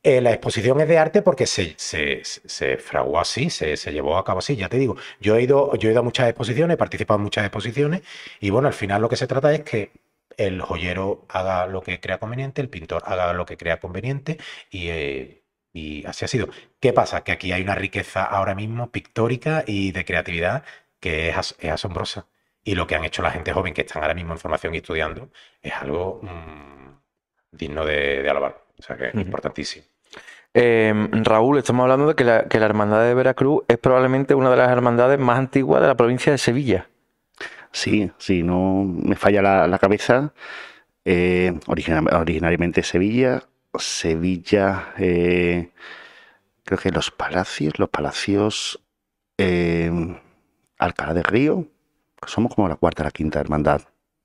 Eh, la exposición es de arte porque se, se, se, se fraguó así, se, se llevó a cabo así, ya te digo. Yo he ido, yo he ido a muchas exposiciones, he participado en muchas exposiciones y bueno, al final lo que se trata es que el joyero haga lo que crea conveniente, el pintor haga lo que crea conveniente y, eh, y así ha sido. ¿Qué pasa? Que aquí hay una riqueza ahora mismo pictórica y de creatividad que es, as- es asombrosa. Y lo que han hecho la gente joven que están ahora mismo en formación y estudiando es algo mmm, digno de, de alabar, o sea que es uh-huh. importantísimo. Eh, Raúl, estamos hablando de que la, que la Hermandad de Veracruz es probablemente una de las hermandades más antiguas de la provincia de Sevilla. Sí, sí, no me falla la, la cabeza. Eh, original, originariamente Sevilla, Sevilla, eh, creo que los palacios, los palacios eh, Alcalá del Río, somos como la cuarta, la quinta hermandad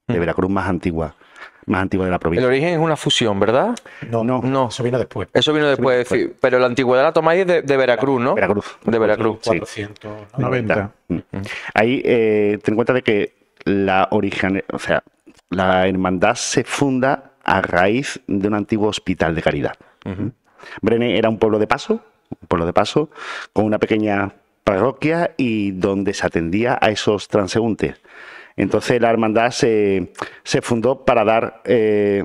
de Veracruz más antigua. Más antigua de la provincia. El origen es una fusión, ¿verdad? No, no, no. Eso vino después. Eso vino después, eso vino después. Pero la antigüedad la tomáis de, de Veracruz, ¿no? Veracruz. De Veracruz. cuatrocientos noventa. Sí. Ahí eh, ten en cuenta de que la origen, o sea, la hermandad se funda a raíz de un antiguo hospital de caridad. Uh-huh. Brenes era un pueblo de paso, un pueblo de paso, con una pequeña parroquia y donde se atendía a esos transeúntes. Entonces la hermandad se, se fundó para dar, eh,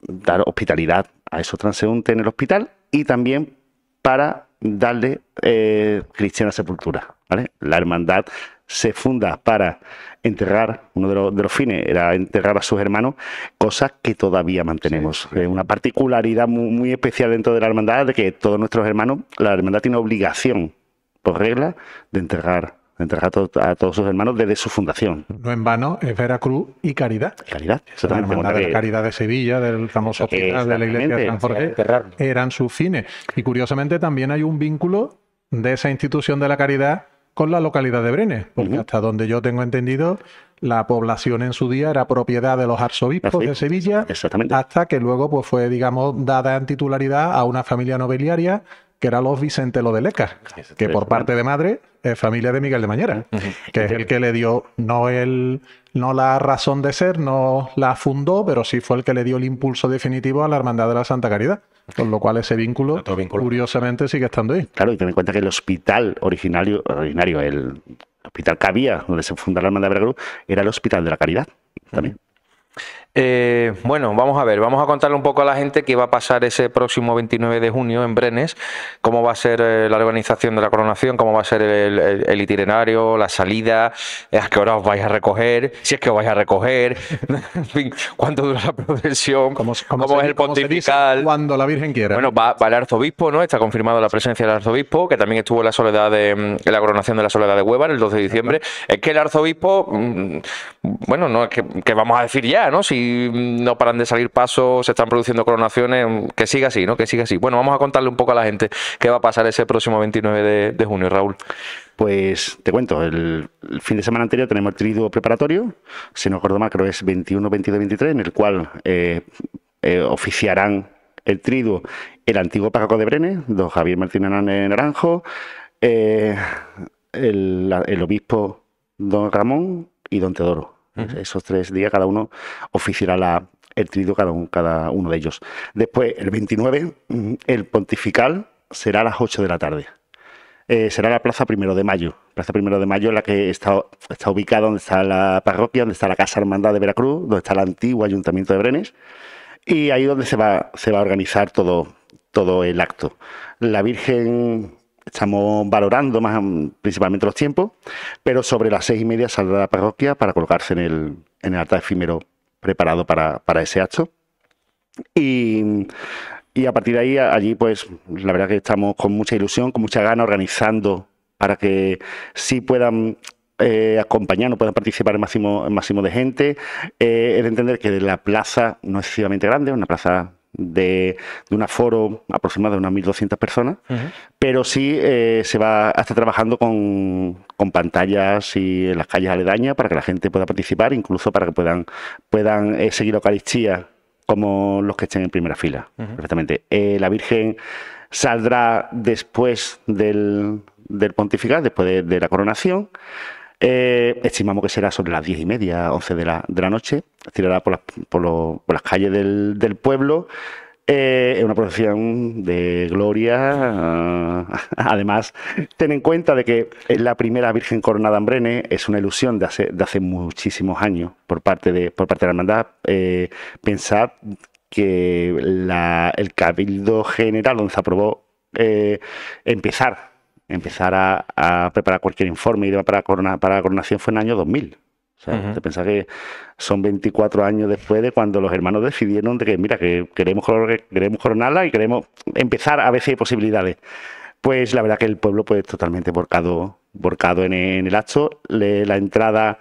dar hospitalidad a esos transeúntes en el hospital y también para darle eh, cristiana sepultura, ¿vale? La hermandad se funda para enterrar, uno de los, de los fines era enterrar a sus hermanos, cosa que todavía mantenemos. Sí, sí. Una particularidad muy, muy especial dentro de la hermandad de que todos nuestros hermanos, la hermandad tiene obligación por regla de enterrar entregar a, a todos sus hermanos desde su fundación. No en vano, es Veracruz y Caridad. Caridad. Eso la hermandad de que... Caridad de Sevilla, del famoso hospital de la iglesia de San Jorge, eran sus fines. Y curiosamente también hay un vínculo de esa institución de la caridad con la localidad de Brenes, porque uh-huh. hasta donde yo tengo entendido, la población en su día era propiedad de los arzobispos Arzobispo. de Sevilla, exactamente, hasta que luego pues fue, digamos, dada en titularidad a una familia nobiliaria que era los Vicente Lodelecas, que por parte de madre es familia de Miguel de Mañera, uh-huh. que es el que le dio, no, el, no la razón de ser, no la fundó, pero sí fue el que le dio el impulso definitivo a la Hermandad de la Santa Caridad, con lo cual ese vínculo, curiosamente, sigue estando ahí. Claro, y ten en cuenta que el hospital originario, originario el hospital que había, donde se funda la Hermandad de Veracruz, era el Hospital de la Caridad también. Uh-huh. Eh, bueno, vamos a ver, vamos a contarle un poco a la gente qué va a pasar ese próximo veintinueve de junio en Brenes, cómo va a ser eh, la organización de la coronación, cómo va a ser el, el, el itinerario, la salida, a qué hora os vais a recoger, si es que os vais a recoger, en fin, cuánto dura la procesión, cómo, cómo, cómo se, es el pontifical, cuando la Virgen quiera. Bueno, va, va el arzobispo, ¿no? Está confirmada la presencia del arzobispo, que también estuvo en la soledad de, en la coronación de la soledad de Huévar el dos de diciembre. Claro. Es que el arzobispo, bueno, no es que, que vamos a decir ya, ¿no? Si no paran de salir pasos, se están produciendo coronaciones, que siga así, ¿no? Que siga así. Bueno, vamos a contarle un poco a la gente qué va a pasar ese próximo veintinueve de junio, Raúl. Pues te cuento, el, el fin de semana anterior tenemos el triduo preparatorio, si no recuerdo mal, creo que es veintiuno, veintidós, veintitrés, en el cual eh, eh, oficiarán el triduo el antiguo párroco de Brenes, don Javier Martínez Naranjo, eh, el, el obispo don Ramón y don Teodoro. Uh-huh. Esos tres días cada uno oficiará la, el triduo cada, un, cada uno de ellos. Después, el veintinueve, el pontifical será a las ocho de la tarde. Eh, será la Plaza Primero de Mayo. Plaza Primero de Mayo es la que está, está ubicada donde está la parroquia, donde está la Casa Hermandad de Veracruz, donde está el antiguo Ayuntamiento de Brenes. Y ahí es donde se va, se va a organizar todo, todo el acto. La Virgen... Estamos valorando más principalmente los tiempos, pero sobre las seis y media saldrá la parroquia para colocarse en el, en el altar efímero preparado para, para ese acto. Y, y a partir de ahí, allí pues la verdad que estamos con mucha ilusión, con mucha gana, organizando para que sí puedan eh, acompañarnos, puedan participar el máximo, el máximo de gente. Eh, es de entender que la plaza no es excesivamente grande, es una plaza... De, de un aforo aproximado de unas mil doscientas personas, uh-huh. pero sí eh, se va a estar trabajando con, con pantallas y en las calles aledañas para que la gente pueda participar, incluso para que puedan, puedan eh, seguir la Eucaristía como los que estén en primera fila. Uh-huh. Perfectamente. Eh, la Virgen saldrá después del, del pontifical, después de, de la coronación. Eh, estimamos que será sobre las diez y media, once de la, de la noche. Tirará por las, por los, por las calles del, del pueblo. Eh, es una procesión de gloria. Uh, además, ten en cuenta de que la primera Virgen coronada en Brenes es una ilusión de hace, de hace muchísimos años por parte de, por parte de la hermandad. Eh, pensad que la, el Cabildo General, donde se aprobó eh, empezar... empezar a, a preparar cualquier informe y demás para, corona, para la coronación fue en el año dos mil. O O sea, uh-huh. te pensás que son veinticuatro años después de cuando los hermanos decidieron de que, mira, que queremos, queremos coronarla y queremos empezar a ver si hay posibilidades. Pues la verdad que el pueblo, pues totalmente volcado, volcado en, en el acto. Le, la entrada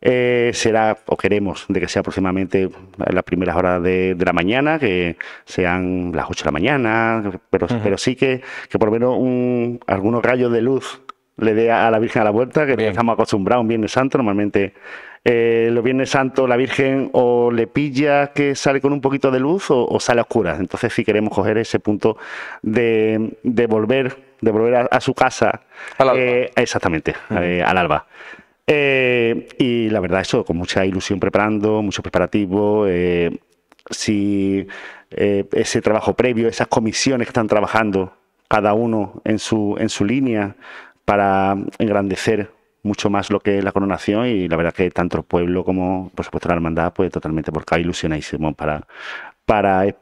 eh, será, o queremos, de que sea aproximadamente en las primeras horas de, de la mañana, que sean las ocho de la mañana, pero, uh-huh. pero sí que, que por lo menos un, algunos rayos de luz le dé a la Virgen a la vuelta, que estamos acostumbrados un Viernes Santo. Normalmente eh, los Viernes Santos la Virgen o le pilla que sale con un poquito de luz o, o sale a oscuras. Entonces sí queremos coger ese punto de, de volver, de volver a, a su casa. Al alba. Eh, exactamente, uh-huh. eh, al alba. Eh, y la verdad, eso, con mucha ilusión preparando, muchos preparativos. Eh, si eh, ese trabajo previo, esas comisiones que están trabajando, cada uno en su, en su línea, para engrandecer mucho más lo que es la coronación. Y la verdad que tanto el pueblo como, por supuesto, la hermandad, pues totalmente volcada, ilusionadísimo para, para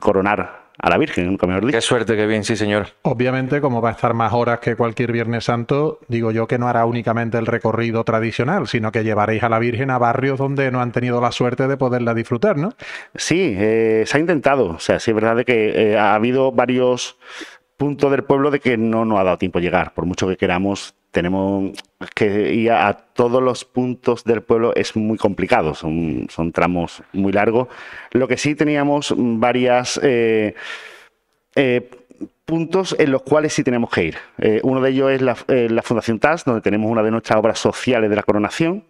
coronar a la Virgen, nunca mejor dicho. Qué suerte, qué bien, sí señor. Obviamente, como va a estar más horas que cualquier Viernes Santo, digo yo que no hará únicamente el recorrido tradicional, sino que llevaréis a la Virgen a barrios donde no han tenido la suerte de poderla disfrutar, ¿no? Sí, eh, se ha intentado. O sea, sí es verdad de que eh, ha habido varios punto del pueblo de que no nos ha dado tiempo a llegar. Por mucho que queramos, tenemos que ir a, a todos los puntos del pueblo. Es muy complicado, son, son tramos muy largos. Lo que sí teníamos varias eh, eh, puntos en los cuales sí tenemos que ir. Eh, uno de ellos es la, eh, la Fundación T A S, donde tenemos una de nuestras obras sociales de la coronación,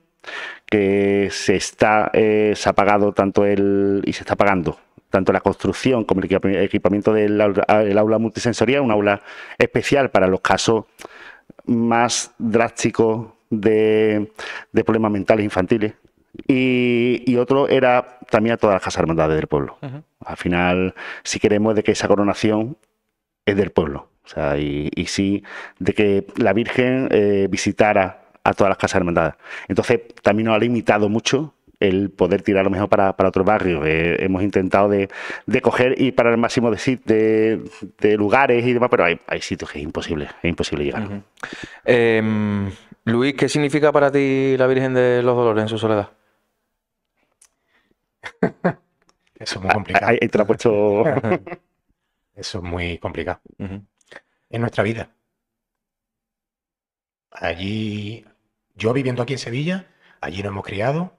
que se está eh, se ha pagado tanto el y se está pagando tanto la construcción como el equipamiento del el aula multisensorial, un aula especial para los casos más drásticos de, de problemas mentales infantiles. Y, y otro era también a todas las casas hermandades del pueblo. Uh-huh. Al final, si queremos de que esa coronación es del pueblo, o sea, y, y sí de que la Virgen eh, visitara a todas las casas hermandades. Entonces, también nos ha limitado mucho el poder tirar a lo mejor para, para otros barrios. Eh, hemos intentado de, de coger y para el máximo de, de, de lugares y demás, pero hay, hay sitios que es imposible, es imposible llegar. Uh-huh. eh, Luis, ¿qué significa para ti la Virgen de los Dolores en su soledad? Eso es muy complicado. Ahí te lo he puesto. Eso es muy complicado. Uh-huh. En nuestra vida. Allí, yo viviendo aquí en Sevilla, allí nos hemos criado.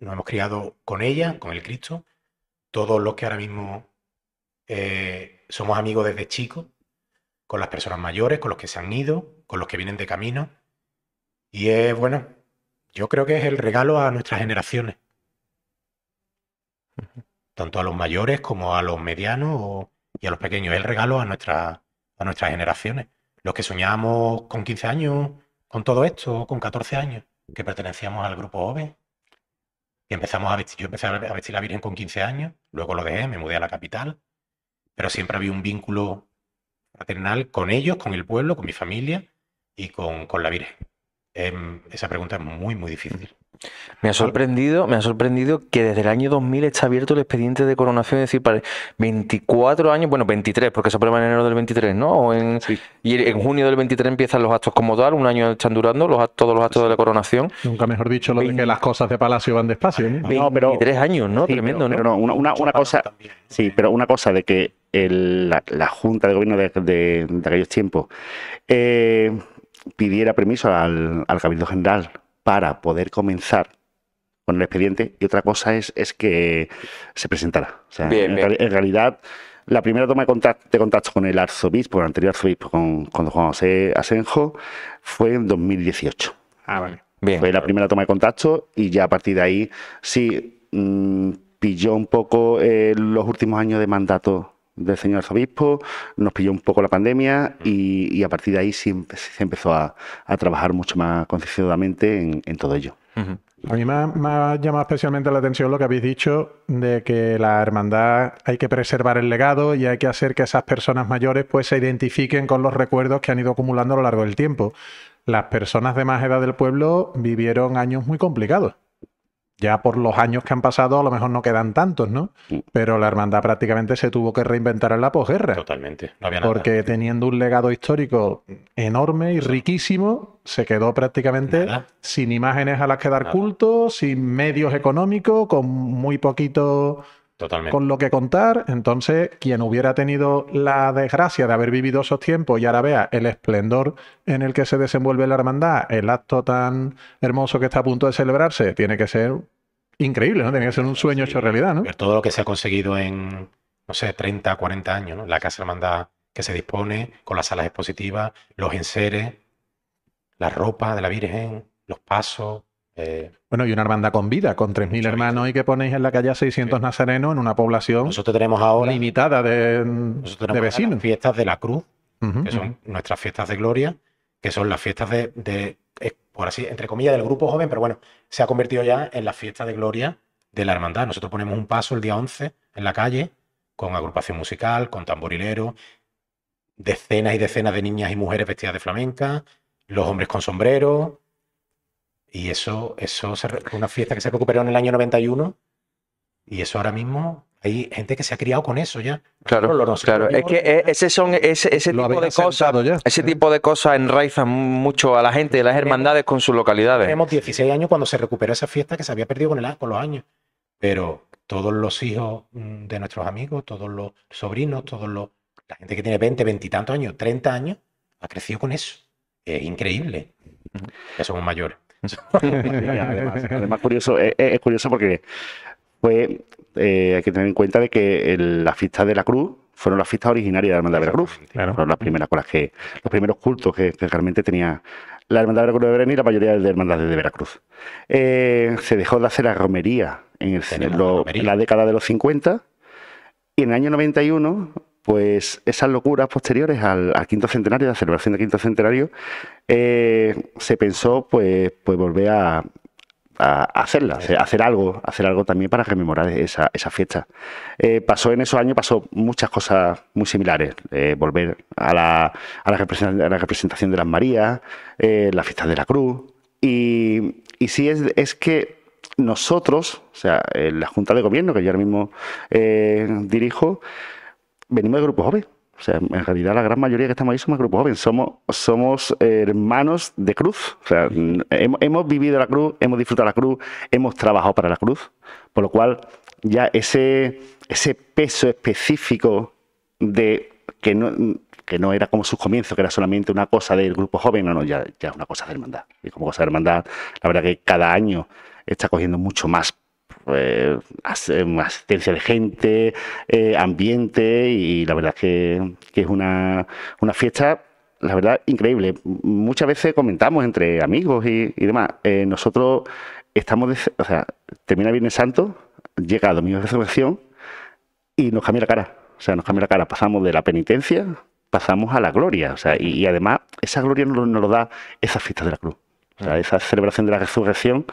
Nos hemos criado con ella, con el Cristo. Todos los que ahora mismo eh, somos amigos desde chicos, con las personas mayores, con los que se han ido, con los que vienen de camino. Y es, bueno, yo creo que es el regalo a nuestras generaciones. Uh-huh. Tanto a los mayores como a los medianos o, y a los pequeños. Es el regalo a, nuestra, a nuestras generaciones. Los que soñábamos con quince años, con todo esto, con catorce años, que pertenecíamos al grupo joven. Y empezamos a vestir, yo empecé a vestir a la Virgen con quince años, luego lo dejé, me mudé a la capital, pero siempre había un vínculo fraternal con ellos, con el pueblo, con mi familia y con, con la Virgen. Eh, esa pregunta es muy, muy difícil. Me ha sorprendido, me ha sorprendido que desde el año dos mil está abierto el expediente de coronación, es decir, para veinticuatro años, bueno, veintitrés, porque se aprueba en enero del veintitrés, ¿no? O en, sí. Y en junio del veintitrés empiezan los actos como tal, un año están durando los, todos los actos de la coronación. Nunca mejor dicho lo veinte, de que las cosas de Palacio van despacio, ¿eh? No, pero, veintitrés años, ¿no? Sí, tremendo, ¿no? Pero no, una, una, una cosa, sí, pero una cosa de que el, la, la Junta de Gobierno de, de, de aquellos tiempos eh, pidiera permiso al, al Cabildo General para poder comenzar con el expediente, y otra cosa es, es que se presentara. O sea, bien, en, bien. en realidad, la primera toma de contacto, de contacto con el arzobispo, el anterior arzobispo, con, con don Juan José Asenjo, fue en dos mil dieciocho. Ah, vale. Bien, fue la primera toma de contacto, y ya a partir de ahí sí mmm, pilló un poco eh, los últimos años de mandato del señor arzobispo, nos pilló un poco la pandemia y, y a partir de ahí sí, sí se empezó a, a trabajar mucho más concienzudamente en, en todo ello. Uh-huh. A mí me ha, me ha llamado especialmente la atención lo que habéis dicho de que la hermandad hay que preservar el legado y hay que hacer que esas personas mayores pues se identifiquen con los recuerdos que han ido acumulando a lo largo del tiempo. Las personas de más edad del pueblo vivieron años muy complicados. Ya por los años que han pasado, a lo mejor no quedan tantos, ¿no? Pero la hermandad prácticamente se tuvo que reinventar en la posguerra. Totalmente. No había nada. Porque teniendo un legado histórico enorme y riquísimo, se quedó prácticamente nada. Sin imágenes a las que dar nada. Culto, sin medios económicos, con muy poquito... Totalmente. Con lo que contar. Entonces, quien hubiera tenido la desgracia de haber vivido esos tiempos y ahora vea el esplendor en el que se desenvuelve la hermandad, el acto tan hermoso que está a punto de celebrarse, tiene que ser increíble, ¿no? Tiene que ser un sueño sí, hecho realidad, ¿no? Ver todo lo que se ha conseguido en, no sé, treinta, cuarenta años, ¿no? La casa hermandad que se dispone, con las salas expositivas, los enseres, la ropa de la Virgen, los pasos... Eh, bueno, y una hermandad con vida, con tres mil hermanos vida. Y que ponéis en la calle a seiscientos sí. nazarenos en una población nosotros tenemos ahora, limitada de, nosotros tenemos de vecinos. Las fiestas de la cruz, uh-huh, que son uh-huh. nuestras fiestas de gloria, que son las fiestas de, de, por así, entre comillas, del grupo joven, pero bueno, se ha convertido ya en la fiesta de gloria de la hermandad. Nosotros ponemos un paso el día once en la calle, con agrupación musical, con tamborilero, decenas y decenas de niñas y mujeres vestidas de flamenca, los hombres con sombreros... Y eso, eso es una fiesta que se recuperó en el año noventa y uno y eso ahora mismo hay gente que se ha criado con eso ya. Claro, no, no, claro. Es que ese, son, ese, ese tipo de cosas ese tipo de cosas enraizan mucho a la gente de las hermandades con sus localidades. Tenemos dieciséis años cuando se recuperó esa fiesta que se había perdido con, el, con los años. Pero todos los hijos de nuestros amigos, todos los sobrinos, todos los la gente que tiene veinte, veinte y tantos años, treinta años, ha crecido con eso. Es increíble. Ya somos mayores. además, además curioso, es, es curioso porque pues, eh, hay que tener en cuenta de que el, las fiestas de la cruz fueron las fiestas originarias de la Hermandad de Veracruz, claro. Fueron las primeras con las que los primeros cultos que, que realmente tenía la Hermandad de Veracruz de Brenes y la mayoría de hermandades de Veracruz. Eh, se dejó de hacer la romería en, el, en, lo, romería en la década de los cincuenta y en el año noventa y uno pues esas locuras posteriores al, al quinto centenario, la celebración del quinto centenario, eh, se pensó pues, pues volver a, a hacerla, hacer, hacer algo, hacer algo también para rememorar esa, esa fiesta. Eh, pasó en esos años, pasó muchas cosas muy similares, eh, volver a la, a, la a la representación de las Marías, eh, la fiesta de la Cruz, y, y sí es, es que nosotros, o sea, en la Junta de Gobierno que yo ahora mismo eh, dirijo, venimos de grupo joven. O sea, en realidad la gran mayoría que estamos ahí somos grupo joven. Somos, somos hermanos de cruz. O sea, hemos, hemos vivido la cruz, hemos disfrutado la cruz, hemos trabajado para la cruz. Por lo cual, ya ese, ese peso específico de que no, que no era como sus comienzos, que era solamente una cosa del grupo joven, no, no, ya, ya es una cosa de hermandad. Y como cosa de hermandad, la verdad que cada año está cogiendo mucho más Eh, asistencia de gente, eh, ambiente, y la verdad es que, que es una, una fiesta, la verdad, increíble. Muchas veces comentamos entre amigos y, y demás. Eh, nosotros estamos, de, o sea, termina Viernes Santo, llega Domingo de Resurrección y nos cambia la cara. O sea, nos cambia la cara. Pasamos de la penitencia, pasamos a la gloria. O sea, y, y además, esa gloria nos, nos lo da esas fiestas de la cruz. O sea, esa celebración de la resurrección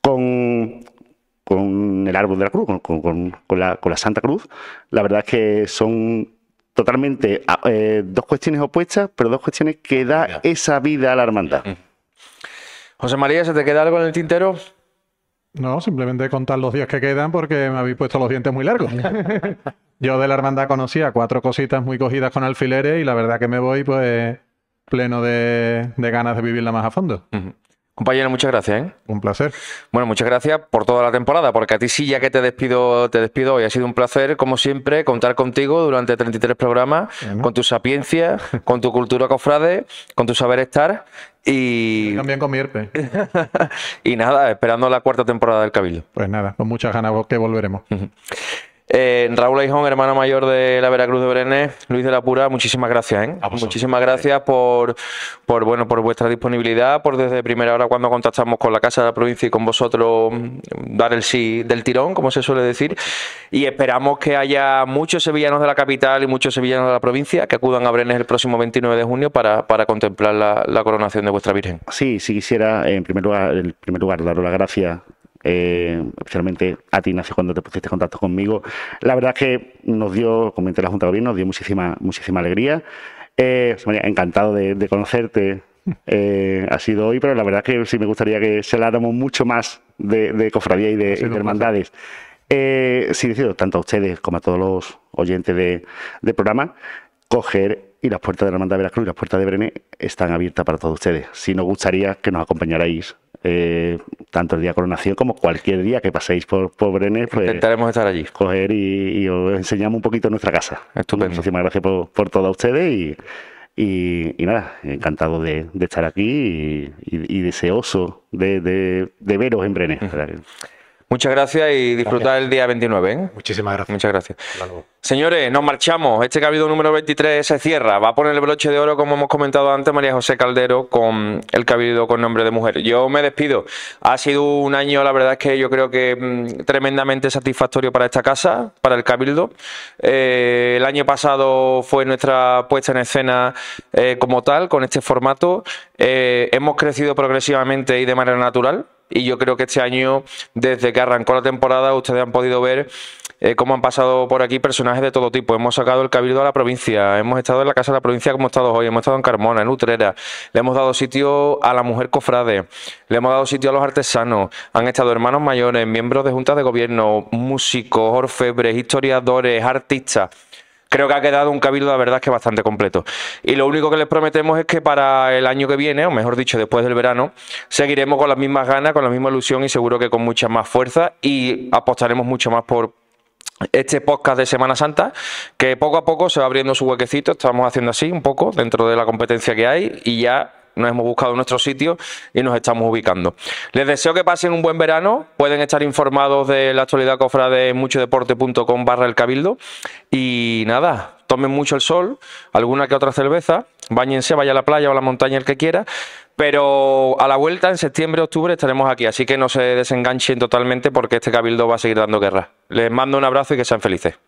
con... con el árbol de la cruz, con, con, con, la, con la Santa Cruz, la verdad es que son totalmente eh, dos cuestiones opuestas, pero dos cuestiones que da Mira. esa vida a la hermandad. José María, ¿se te queda algo en el tintero? No, simplemente contar los días que quedan porque me habéis puesto los dientes muy largos. Yo de la hermandad conocía cuatro cositas muy cogidas con alfileres y la verdad que me voy pues pleno de, de ganas de vivirla más a fondo. Uh-huh. Compañero, muchas gracias, ¿eh? Un placer. Bueno, muchas gracias por toda la temporada, porque a ti sí ya que te despido, te despido hoy. Ha sido un placer, como siempre, contar contigo durante treinta y tres programas, bueno. con tu sapiencia, con tu cultura cofrade, con tu saber estar y... También con mi herpe. Y nada, esperando la cuarta temporada del Cabildo. Pues nada, con muchas ganas que volveremos. Uh-huh. Eh, Raúl Aijón, hermano mayor de la Veracruz de Brenes, Luis de la Pura, muchísimas gracias, ¿eh? Muchísimas gracias por, por, bueno, por vuestra disponibilidad, por desde primera hora cuando contactamos con la Casa de la Provincia y con vosotros dar el sí del tirón, como se suele decir, y esperamos que haya muchos sevillanos de la capital y muchos sevillanos de la provincia que acudan a Brenes el próximo veintinueve de junio para, para contemplar la, la coronación de vuestra Virgen. Sí, si quisiera, en primer lugar, en primer lugar daros las gracias. Eh, especialmente a ti, Ignacio, cuando te pusiste en contacto conmigo. La verdad es que nos dio, como comenté la Junta de Gobierno, nos dio muchísima, muchísima alegría. Eh, encantado de, de conocerte. Eh, ha sido hoy, pero la verdad es que sí me gustaría que se habláramos mucho más de, de cofradía y de, sí, y de hermandades. Eh, silencio tanto a ustedes como a todos los oyentes de, de programa, coger y las puertas de la Hermandad de Veracruz y las puertas de Brenes están abiertas para todos ustedes. Si nos gustaría que nos acompañarais eh, tanto el día de coronación como cualquier día que paséis por, por Brenes, pues intentaremos estar allí, coger y, y os enseñamos un poquito nuestra casa. Estupendo. Muchísimas gracias por, por todos ustedes y, y, y nada, encantado de, de estar aquí y, y, y deseoso de, de, de veros en Brenes. Mm. Muchas gracias y disfrutar gracias. El día veintinueve. ¿Eh? Muchísimas gracias. Muchas gracias. Claro. Señores, nos marchamos. Este cabildo número veintitrés se cierra. Va a poner el broche de oro, como hemos comentado antes, María José Caldero, con el cabildo con nombre de mujer. Yo me despido. Ha sido un año, la verdad es que yo creo que mmm, tremendamente satisfactorio para esta casa, para el cabildo. Eh, el año pasado fue nuestra puesta en escena eh, como tal, con este formato. Eh, hemos crecido progresivamente y de manera natural. Y yo creo que este año, desde que arrancó la temporada, ustedes han podido ver eh, cómo han pasado por aquí personajes de todo tipo. Hemos sacado el cabildo a la provincia, hemos estado en la Casa de la Provincia como estamos hoy, hemos estado en Carmona, en Utrera, le hemos dado sitio a la mujer cofrade, le hemos dado sitio a los artesanos, han estado hermanos mayores, miembros de juntas de gobierno, músicos, orfebres, historiadores, artistas. Creo que ha quedado un cabildo, la verdad, es que bastante completo. Y lo único que les prometemos es que para el año que viene, o mejor dicho, después del verano, seguiremos con las mismas ganas, con la misma ilusión y seguro que con mucha más fuerza y apostaremos mucho más por este podcast de Semana Santa, que poco a poco se va abriendo su huequecito. Estamos haciendo así un poco dentro de la competencia que hay y ya nos hemos buscado nuestro sitio y nos estamos ubicando. Les deseo que pasen un buen verano. Pueden estar informados de la actualidad cofrade en muchodeporte.com barra el cabildo. Y nada, tomen mucho el sol, alguna que otra cerveza, báñense, vaya a la playa o a la montaña, el que quiera. Pero a la vuelta, en septiembre, octubre, estaremos aquí. Así que no se desenganchen totalmente porque este cabildo va a seguir dando guerra. Les mando un abrazo y que sean felices.